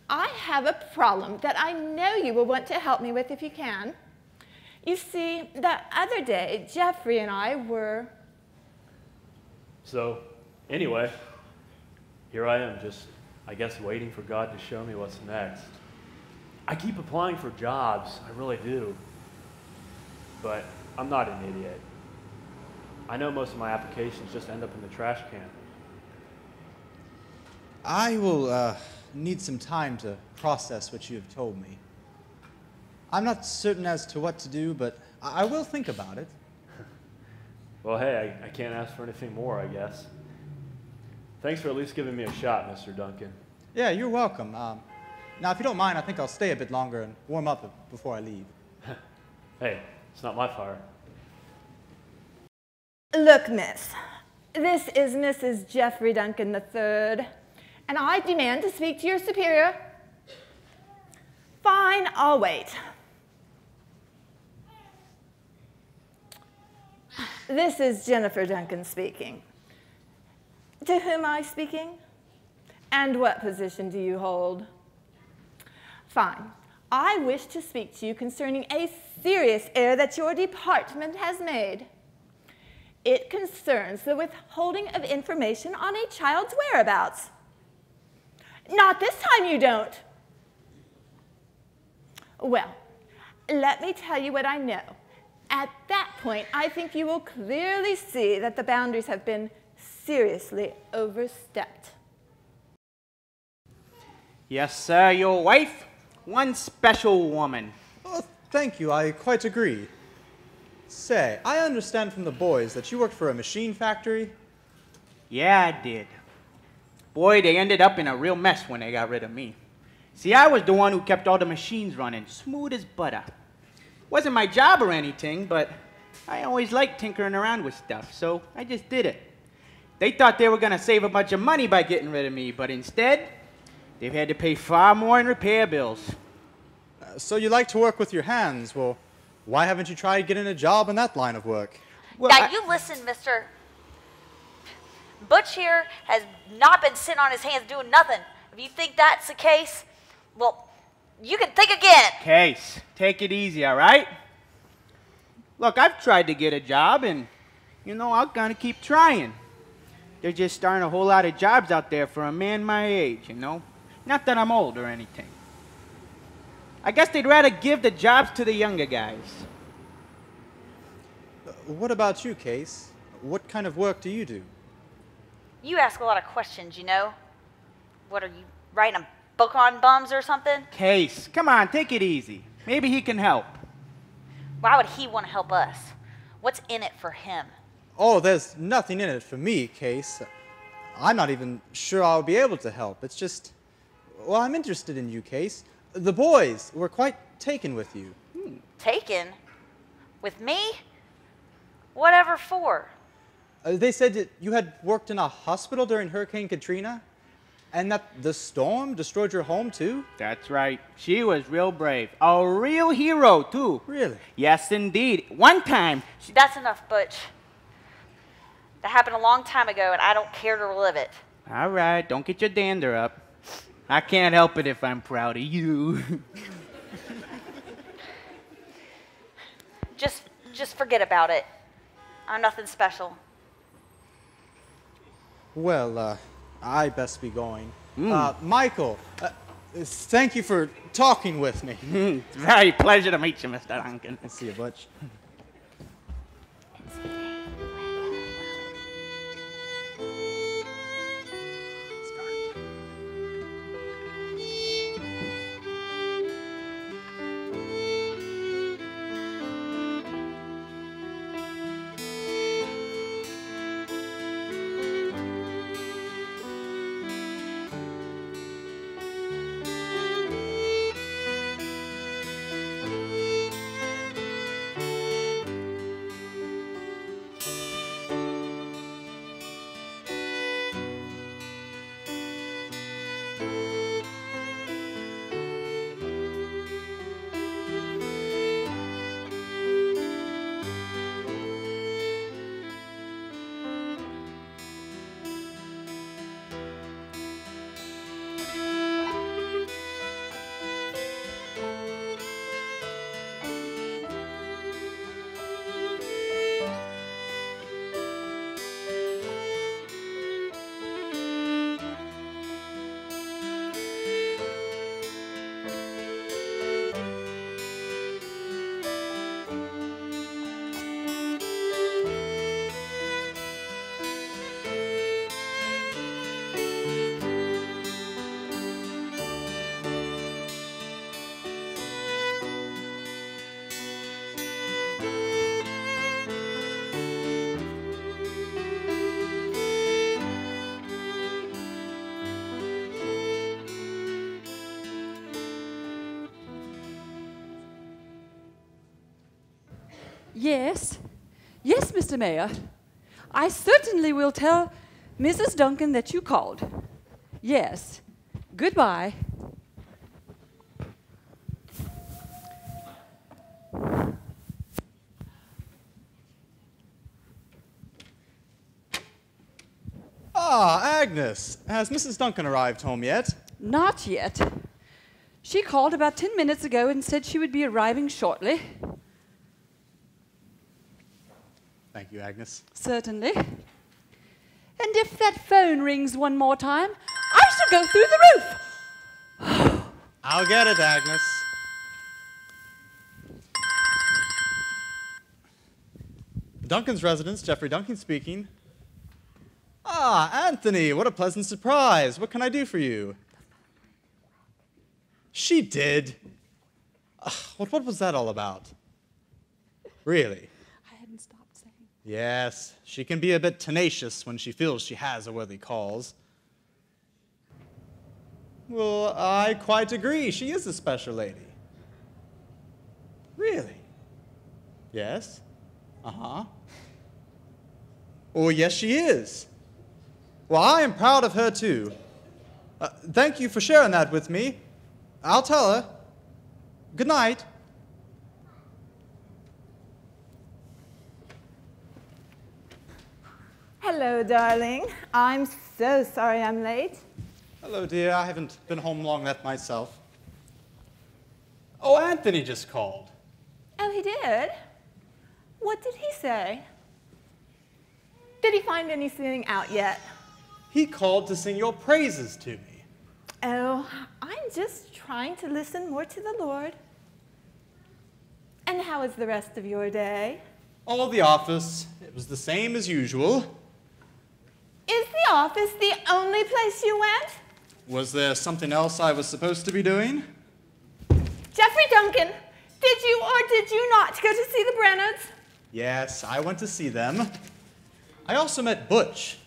I have a problem that I know you will want to help me with if you can. You see, the other day, Jeffrey and I were... So, anyway, here I am, just, I guess, waiting for God to show me what's next. I keep applying for jobs, I really do. But I'm not an idiot. I know most of my applications just end up in the trash can. I will need some time to process what you have told me. I'm not certain as to what to do, but I will think about it. Well, hey, I can't ask for anything more, I guess. Thanks for at least giving me a shot, Mr. Duncan. Yeah, you're welcome. Now, if you don't mind, I think I'll stay a bit longer and warm up before I leave. Hey, it's not my fire. Look, miss, this is Mrs. Jeffrey Duncan III, and I demand to speak to your superior. Fine, I'll wait. This is Jennifer Duncan speaking. To whom am I speaking? And what position do you hold? Fine. I wish to speak to you concerning a serious error that your department has made. It concerns the withholding of information on a child's whereabouts. Not this time you don't. Well, let me tell you what I know. At that point, I think you will clearly see that the boundaries have been seriously overstepped. Yes, sir, your wife. One special woman. Oh, thank you. I quite agree. Say, I understand from the boys that you worked for a machine factory. Yeah, I did. Boy, they ended up in a real mess when they got rid of me. See, I was the one who kept all the machines running, smooth as butter. Wasn't my job or anything, but I always liked tinkering around with stuff, so I just did it. They thought they were going to save a bunch of money by getting rid of me, but instead, they've had to pay far more in repair bills. So you like to work with your hands. Well, why haven't you tried getting a job in that line of work? Well, now, you listen, mister. Butch here has not been sitting on his hands doing nothing. If you think that's the case, well, you can think again. Case, take it easy, all right? Look, I've tried to get a job, and, you know, I'm going to keep trying. They're just starting a whole lot of jobs out there for a man my age, you know? Not that I'm old or anything. I guess they'd rather give the jobs to the younger guys. What about you, Case? What kind of work do you do? You ask a lot of questions, you know. What, are you writing a book on bums or something? Case, come on, take it easy. Maybe he can help. Why would he want to help us? What's in it for him? Oh, there's nothing in it for me, Case. I'm not even sure I'll be able to help. It's just... Well, I'm interested in you, Case. The boys were quite taken with you. Taken? With me? Whatever for? They said that you had worked in a hospital during Hurricane Katrina? And that the storm destroyed your home, too? That's right. She was real brave. A real hero, too. Really? Yes, indeed. One time. That's enough, Butch. That happened a long time ago, and I don't care to relive it. All right. Don't get your dander up. I can't help it if I'm proud of you. Just forget about it. I'm nothing special. Well, I best be going. Michael, thank you for talking with me. It's a very pleasure to meet you, Mr. Duncan. See you, Butch. Yes. Yes, Mr. Mayor. I certainly will tell Mrs. Duncan that you called. Yes. Goodbye. Ah, Agnes. Has Mrs. Duncan arrived home yet? Not yet. She called about 10 minutes ago and said she would be arriving shortly. Thank you, Agnes. Certainly. And if that phone rings one more time, I shall go through the roof. I'll get it, Agnes. Duncan's residence, Jeffrey Duncan speaking. Ah, Anthony, what a pleasant surprise. What can I do for you? She did. Ugh, what was that all about? Really? Yes, she can be a bit tenacious when she feels she has a worthy cause. Well, I quite agree. She is a special lady. Really? Yes? Uh-huh. Oh, yes, she is. Well, I am proud of her, too. Thank you for sharing that with me. I'll tell her. Good night. Hello, darling. I'm so sorry I'm late. Hello, dear. I haven't been home long that myself. Oh, Anthony just called. Oh, he did? What did he say? Did he find anything out yet? He called to sing your praises to me. Oh, I'm just trying to listen more to the Lord. And how is the rest of your day? All the office. It was the same as usual. Is the office the only place you went? Was there something else I was supposed to be doing? Jeffrey Duncan, did you or did you not go to see the Brainards? Yes, I went to see them. I also met Butch.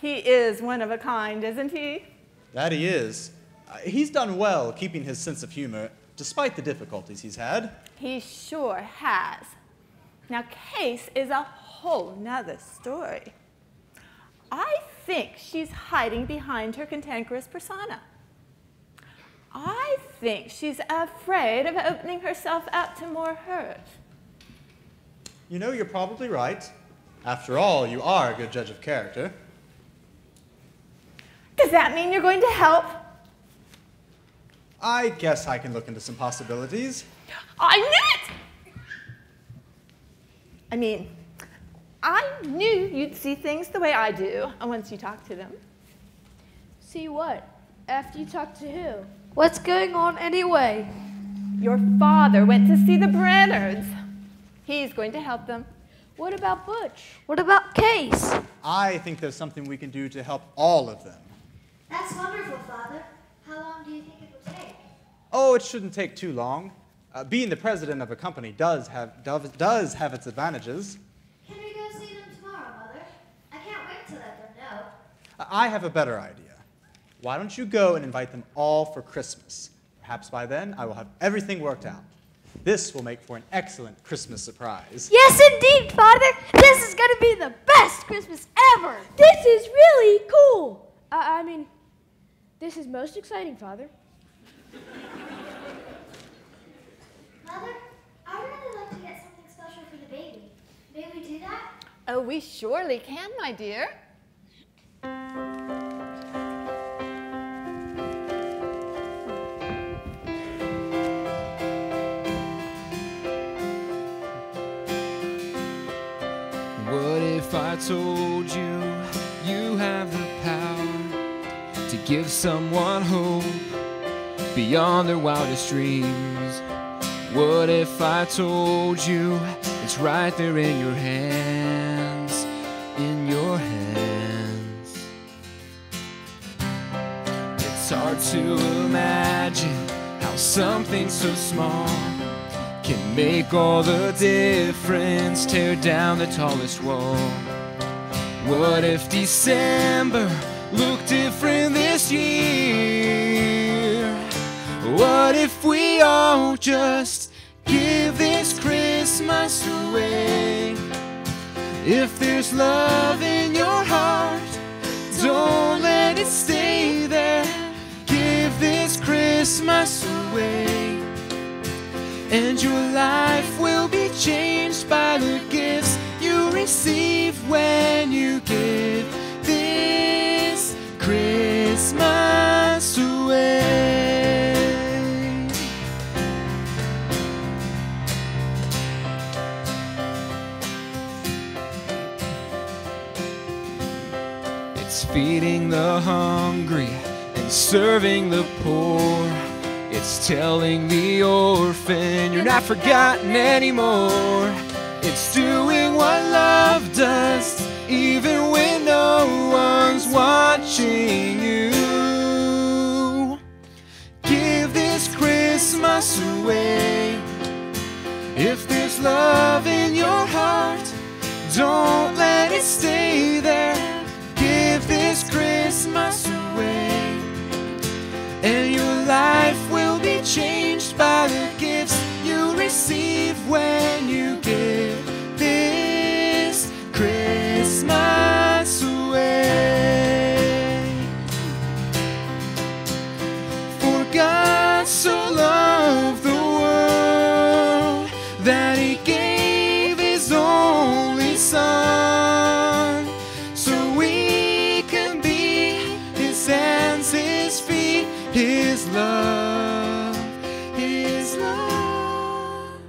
He is one of a kind, isn't he? That he is. He's done well keeping his sense of humor, despite the difficulties he's had. He sure has. Now, Case is a whole nother story. I think she's hiding behind her cantankerous persona. I think she's afraid of opening herself up to more hurt. You know, you're probably right. After all, you are a good judge of character. Does that mean you're going to help? I guess I can look into some possibilities. I knew it! I mean, I knew you'd see things the way I do once you talk to them. See what? After you talk to who? What's going on anyway? Your father went to see the Brainards. He's going to help them. What about Butch? What about Case? I think there's something we can do to help all of them. That's wonderful, Father. How long do you think it will take? Oh, it shouldn't take too long. Being the president of a company does have its advantages. Can we go see them tomorrow, Mother? I can't wait to let them know. I have a better idea. Why don't you go and invite them all for Christmas? Perhaps by then I will have everything worked out. This will make for an excellent Christmas surprise. Yes, indeed, Father! This is going to be the best Christmas ever! This is really cool! I mean, this is most exciting, Father. Mother, I really like to get something special for the baby. May we do that? Oh, we surely can, my dear. If I told you, you have the power to give someone hope beyond their wildest dreams? What if I told you it's right there in your hands, in your hands? It's hard to imagine how something so small can make all the difference, tear down the tallest wall. What if December looked different this year? What if we all just give this Christmas away? If there's love in your heart, don't let it stay there. Give this Christmas away, and your life will be changed by the gifts you receive when you give this Christmas away. It's feeding the hungry and serving the poor. It's telling the orphan you're not forgotten anymore. It's doing what love does, even when no one's watching you. Give this Christmas away. If there's love in your heart, don't let it stay there. Give this Christmas away, and your life will be changed by the gifts you receive when you give this Christmas away. For God so loved the world that He gave His only Son, so we can be His hands, His feet, His love, His love.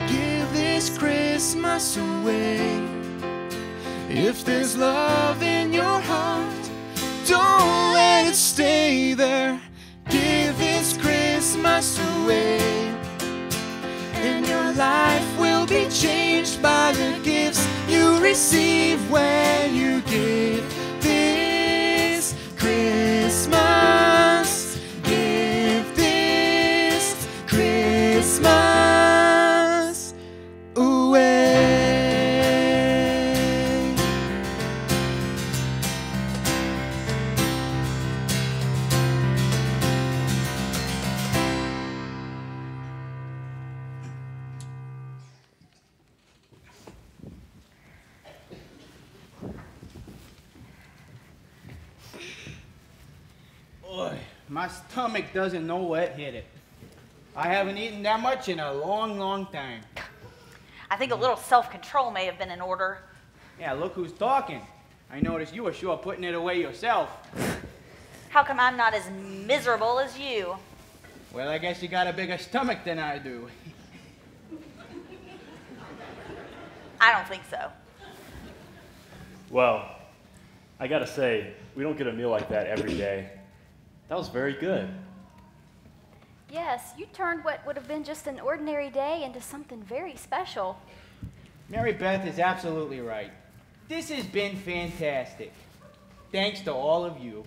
Give this Christmas away. If there's love in your heart, don't let it stay there. Give this Christmas away, and your life will be changed by the gifts you receive when you give this Christmas. Give this Christmas away. My stomach doesn't know what hit it. I haven't eaten that much in a long, long time. I think a little self-control may have been in order. Yeah, look who's talking. I noticed you were sure putting it away yourself. How come I'm not as miserable as you? Well, I guess you got a bigger stomach than I do. I don't think so. Well, I gotta say, we don't get a meal like that every day. That was very good. Yes, you turned what would have been just an ordinary day into something very special. Mary Beth is absolutely right. This has been fantastic. Thanks to all of you.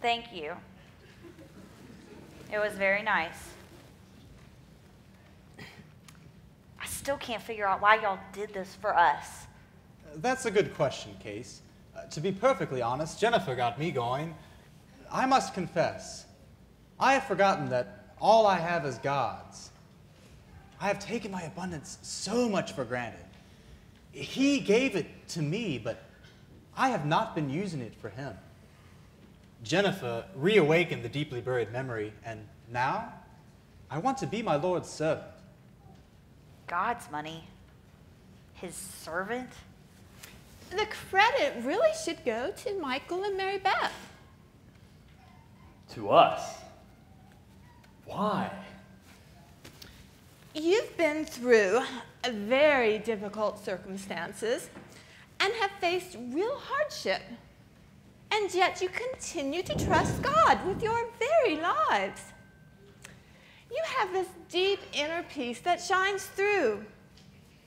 Thank you. It was very nice. I still can't figure out why y'all did this for us. That's a good question, Case. To be perfectly honest, Jennifer got me going. I must confess, I have forgotten that all I have is God's. I have taken my abundance so much for granted. He gave it to me, but I have not been using it for him. Jennifer reawakened the deeply buried memory, and now I want to be my Lord's servant. God's money, his servant? The credit really should go to Michael and Mary Beth. To us? Why? You've been through very difficult circumstances and have faced real hardship. And yet you continue to trust God with your very lives. You have this deep inner peace that shines through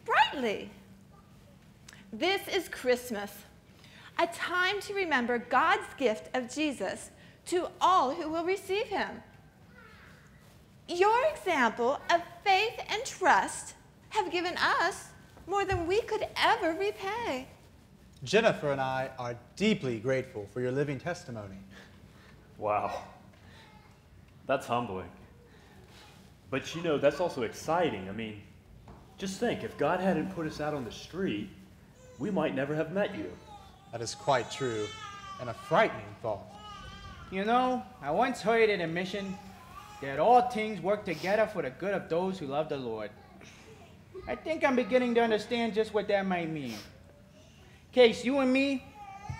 brightly. This is Christmas, a time to remember God's gift of Jesus to all who will receive him. Your example of faith and trust have given us more than we could ever repay. Jennifer and I are deeply grateful for your living testimony. Wow, that's humbling. But you know, that's also exciting. I mean, just think, if God hadn't put us out on the street, we might never have met you. That is quite true, and a frightening thought. You know, I once heard in a mission that all things work together for the good of those who love the Lord. I think I'm beginning to understand just what that might mean. Case, you and me,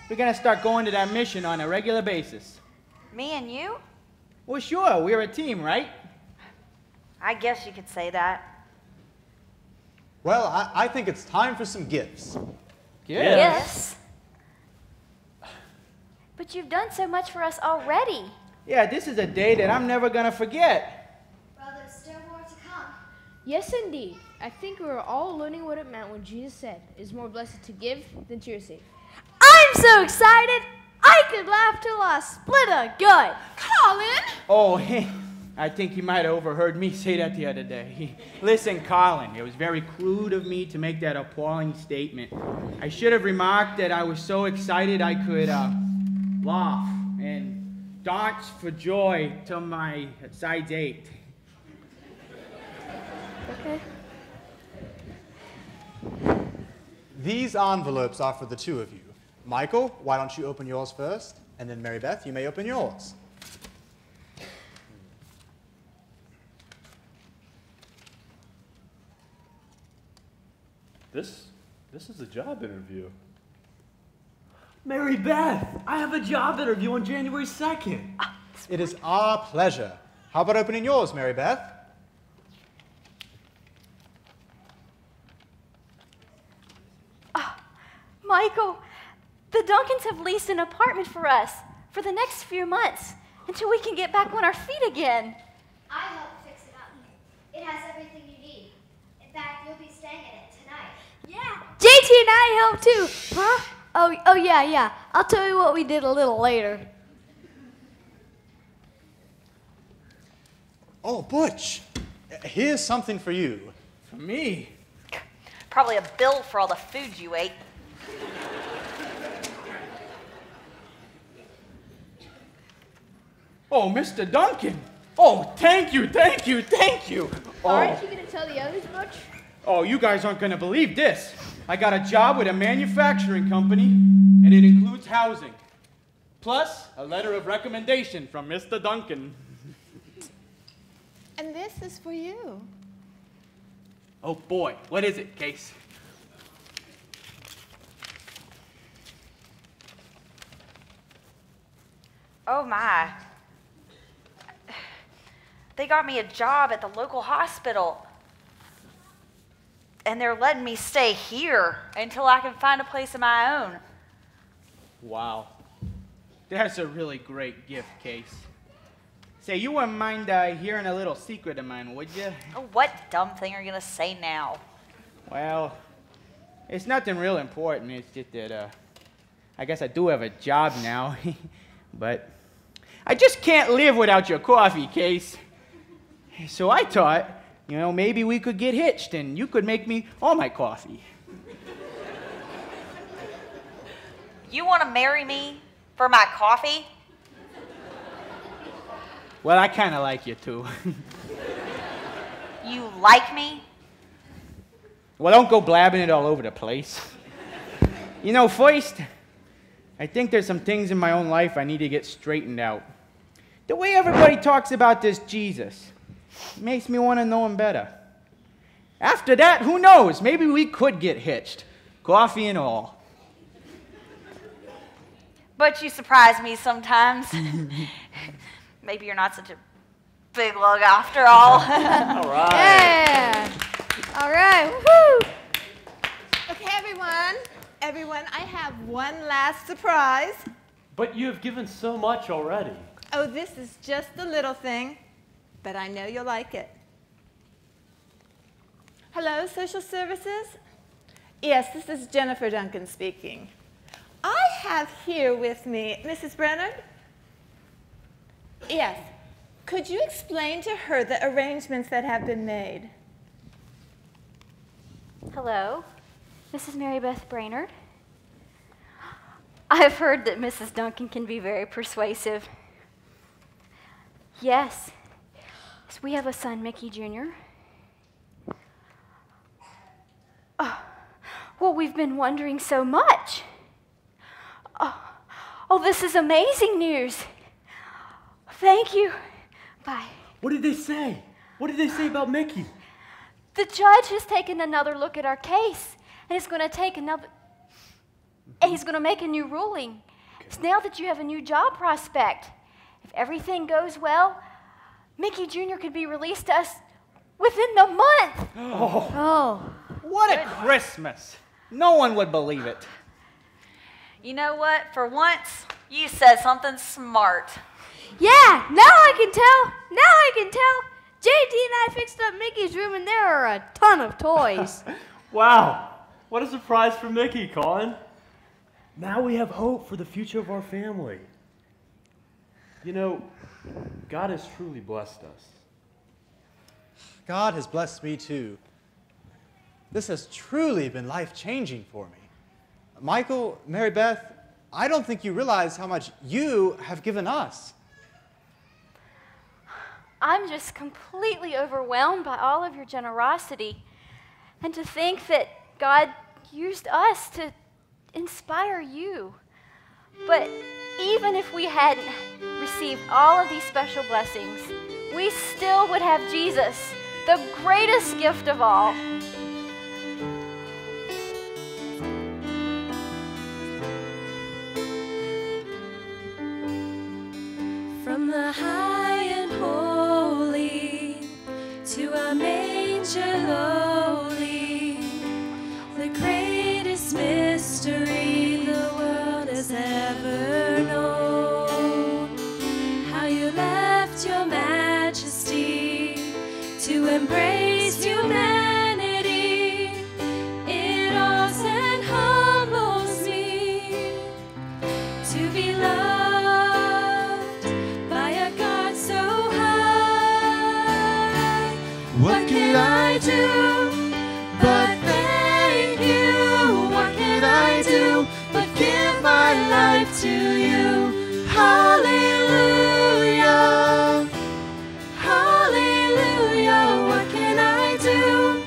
we're going to start going to that mission on a regular basis. Me and you? Well, sure. We're a team, right? I guess you could say that. Well, I think it's time for some gifts. Gifts? Yes. But you've done so much for us already. Yeah, this is a day that I'm never going to forget. Well, there's still more to come. Yes, indeed. I think we were all learning what it meant when Jesus said, "It is more blessed to give than to receive." I'm so excited! I could laugh till I split a gut. Colin! Oh, hey, I think you might have overheard me say that the other day. Listen, Colin, it was very crude of me to make that appalling statement. I should have remarked that I was so excited I could laugh and dance for joy till my sides ached. Okay. These envelopes are for the two of you. Michael, why don't you open yours first? And then Mary Beth, you may open yours. This is a job interview. Mary Beth, I have a job interview on January 2nd. It is our pleasure. How about opening yours, Mary Beth? Michael, the Duncans have leased an apartment for us for the next few months until we can get back on our feet again. I helped fix it up. It has everything you need. In fact, you'll be staying in it tonight. Yeah. JT and I helped too. Huh? Oh yeah, yeah. I'll tell you what we did a little later. Oh, Butch, here's something for you. For me? Probably a bill for all the food you ate. Oh, Mr. Duncan! Oh, thank you, thank you, thank you! Oh. Aren't you going to tell the others much? Oh, you guys aren't going to believe this. I got a job with a manufacturing company, and it includes housing. Plus, a letter of recommendation from Mr. Duncan. And this is for you. Oh boy, what is it, Case? Oh my. They got me a job at the local hospital. And they're letting me stay here until I can find a place of my own. Wow. That's a really great gift, Case. Say, you wouldn't mind hearing a little secret of mine, would you? Oh, what dumb thing are you going to say now? Well, it's nothing real important. It's just that I guess I do have a job now. But I just can't live without your coffee, Case. So I thought, you know, maybe we could get hitched and you could make me all my coffee. You want to marry me for my coffee? Well, I kind of like you too. You like me? Well, don't go blabbing it all over the place. You know, first, I think there's some things in my own life I need to get straightened out. The way everybody talks about this Jesus makes me want to know him better. After that, who knows? Maybe we could get hitched, coffee and all. But you surprise me sometimes. Maybe you're not such a big lug after all. All right. Yeah. All right. Woo-hoo. Okay, everyone. I have one last surprise. But you have given so much already. Oh, this is just a little thing, but I know you'll like it. Hello, Social Services? Yes, this is Jennifer Duncan speaking. I have here with me Mrs. Brainard. Yes. Could you explain to her the arrangements that have been made? Hello. This is Mary Beth Brainard. I've heard that Mrs. Duncan can be very persuasive. Yes, so we have a son, Mickey Jr. Oh, well, we've been wondering so much. Oh, this is amazing news. Thank you. Bye. What did they say? What did they say about Mickey? The judge has taken another look at our case. And it's going to take another, and he's going to make a new ruling. It's now that you have a new job prospect. If everything goes well, Mickey Jr. could be released to us within the month. Oh. What a Christmas. No one would believe it. You know what? For once, you said something smart. Yeah, now I can tell. JT and I fixed up Mickey's room, and there are a ton of toys. Wow. What a surprise for Mickey, Colin. Now we have hope for the future of our family. You know, God has truly blessed us. God has blessed me too. This has truly been life-changing for me. Michael, Mary Beth, I don't think you realize how much you have given us. I'm just completely overwhelmed by all of your generosity. And to think that God used us to inspire you. But even if we hadn't received all of these special blessings, we still would have Jesus, the greatest gift of all. From the high and holy to a manger lowly, the greatest mystery the world has ever known. How you left your majesty to embrace humanity. It awes and humbles me to be loved by a God so high. What can I do? To you, hallelujah, hallelujah. What can I do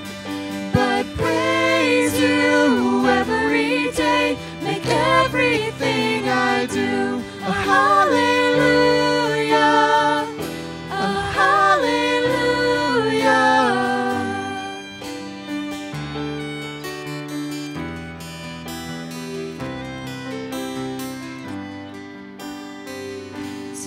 but praise you?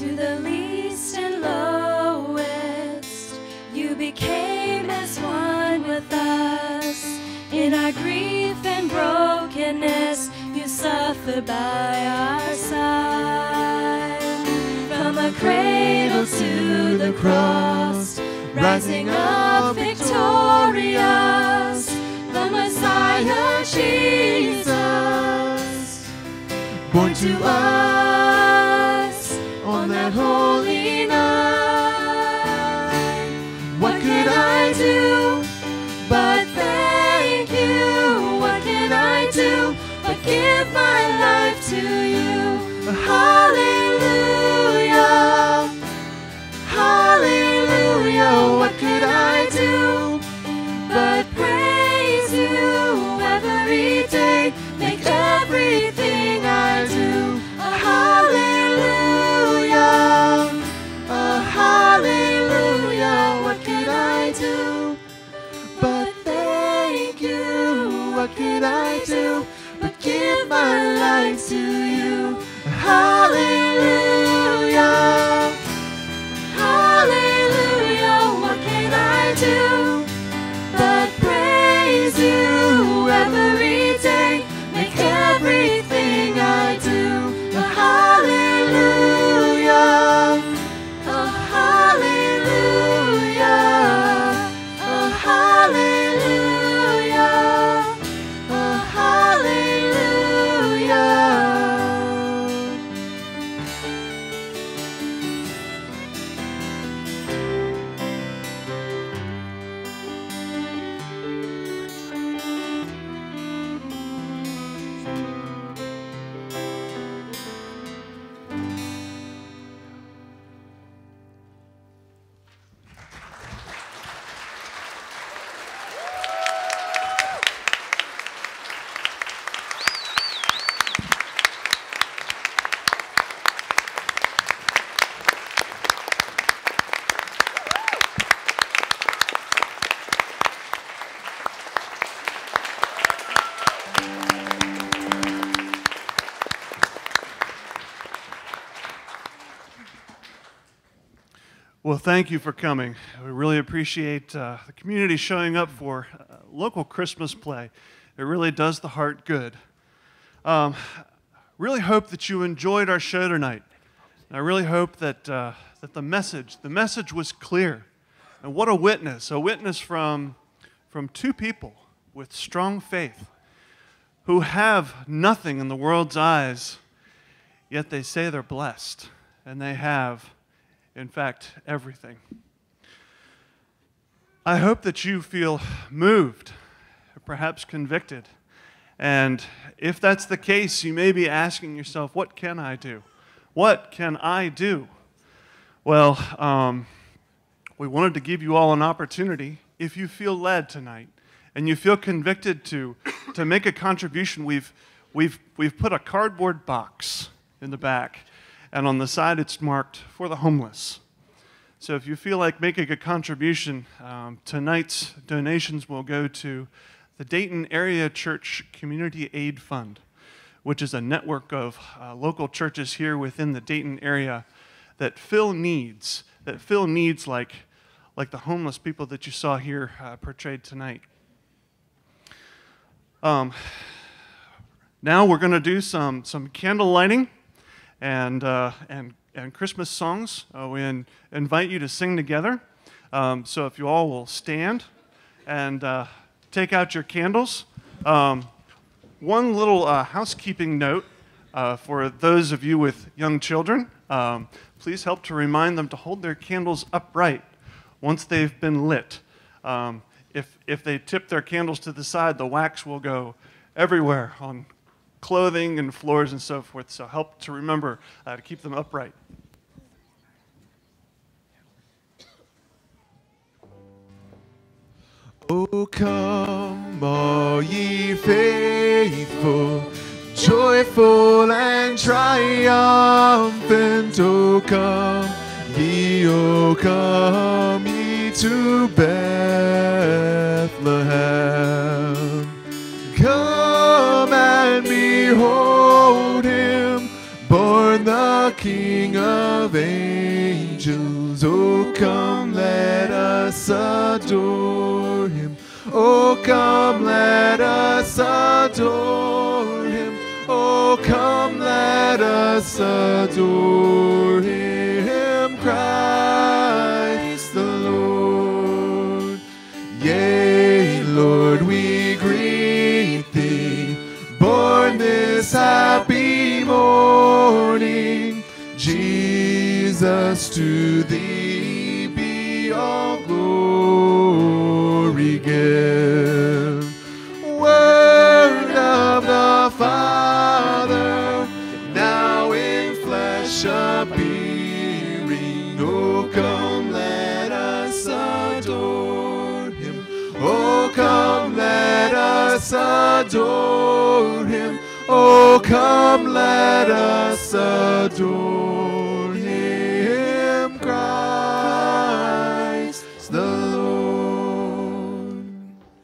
To the least and lowest, you became as one with us. In our grief and brokenness, you suffered by our side. From a cradle to the cross, rising up victorious, the Messiah Jesus, born to us. On that holy night, what could I do but thank you? What can I do but give my life to you? Hallelujah, hallelujah. What could I do but praise you every day? Make everything I do a hallelujah. Hallelujah, what could I do but thank you? What could I do but give my life to you? Hallelujah, hallelujah, what can I do but praise you every day? Make everything I do a hallelujah. Well, thank you for coming. We really appreciate the community showing up for local Christmas play. It really does the heart good. Really hope that you enjoyed our show tonight. And I really hope that the message was clear. And what a witness from two people with strong faith who have nothing in the world's eyes, yet they say they're blessed, and they have, in fact, everything. I hope that you feel moved, perhaps convicted. And if that's the case, you may be asking yourself, what can I do? What can I do? Well, we wanted to give you all an opportunity, if you feel led tonight and you feel convicted to make a contribution. We've put a cardboard box in the back, and on the side it's marked for the homeless. So if you feel like making a contribution, tonight's donations will go to the Dayton Area Church Community Aid Fund, which is a network of local churches here within the Dayton area that fill needs like the homeless people that you saw here portrayed tonight. Now we're going to do some candle lighting and Christmas songs. We invite you to sing together. So if you all will stand and take out your candles. One little housekeeping note for those of you with young children, please help to remind them to hold their candles upright once they've been lit. If they tip their candles to the side, the wax will go everywhere on clothing and floors and so forth, so help to remember to keep them upright. Oh, come all ye faithful, joyful and triumphant. Oh come ye to Bethlehem. Come and behold him, born the the King of angels. Oh, come, let us adore him. Oh, come, let us adore him. Oh, come, let us adore him, Christ the Lord. Yea, Lord, we greet thee, born this happy morning. Jesus, to thee be all glory give. Word of the Father, now in flesh appearing. Oh, come, let us adore him. Oh, come, let us adore him. Oh, come, let us adore him.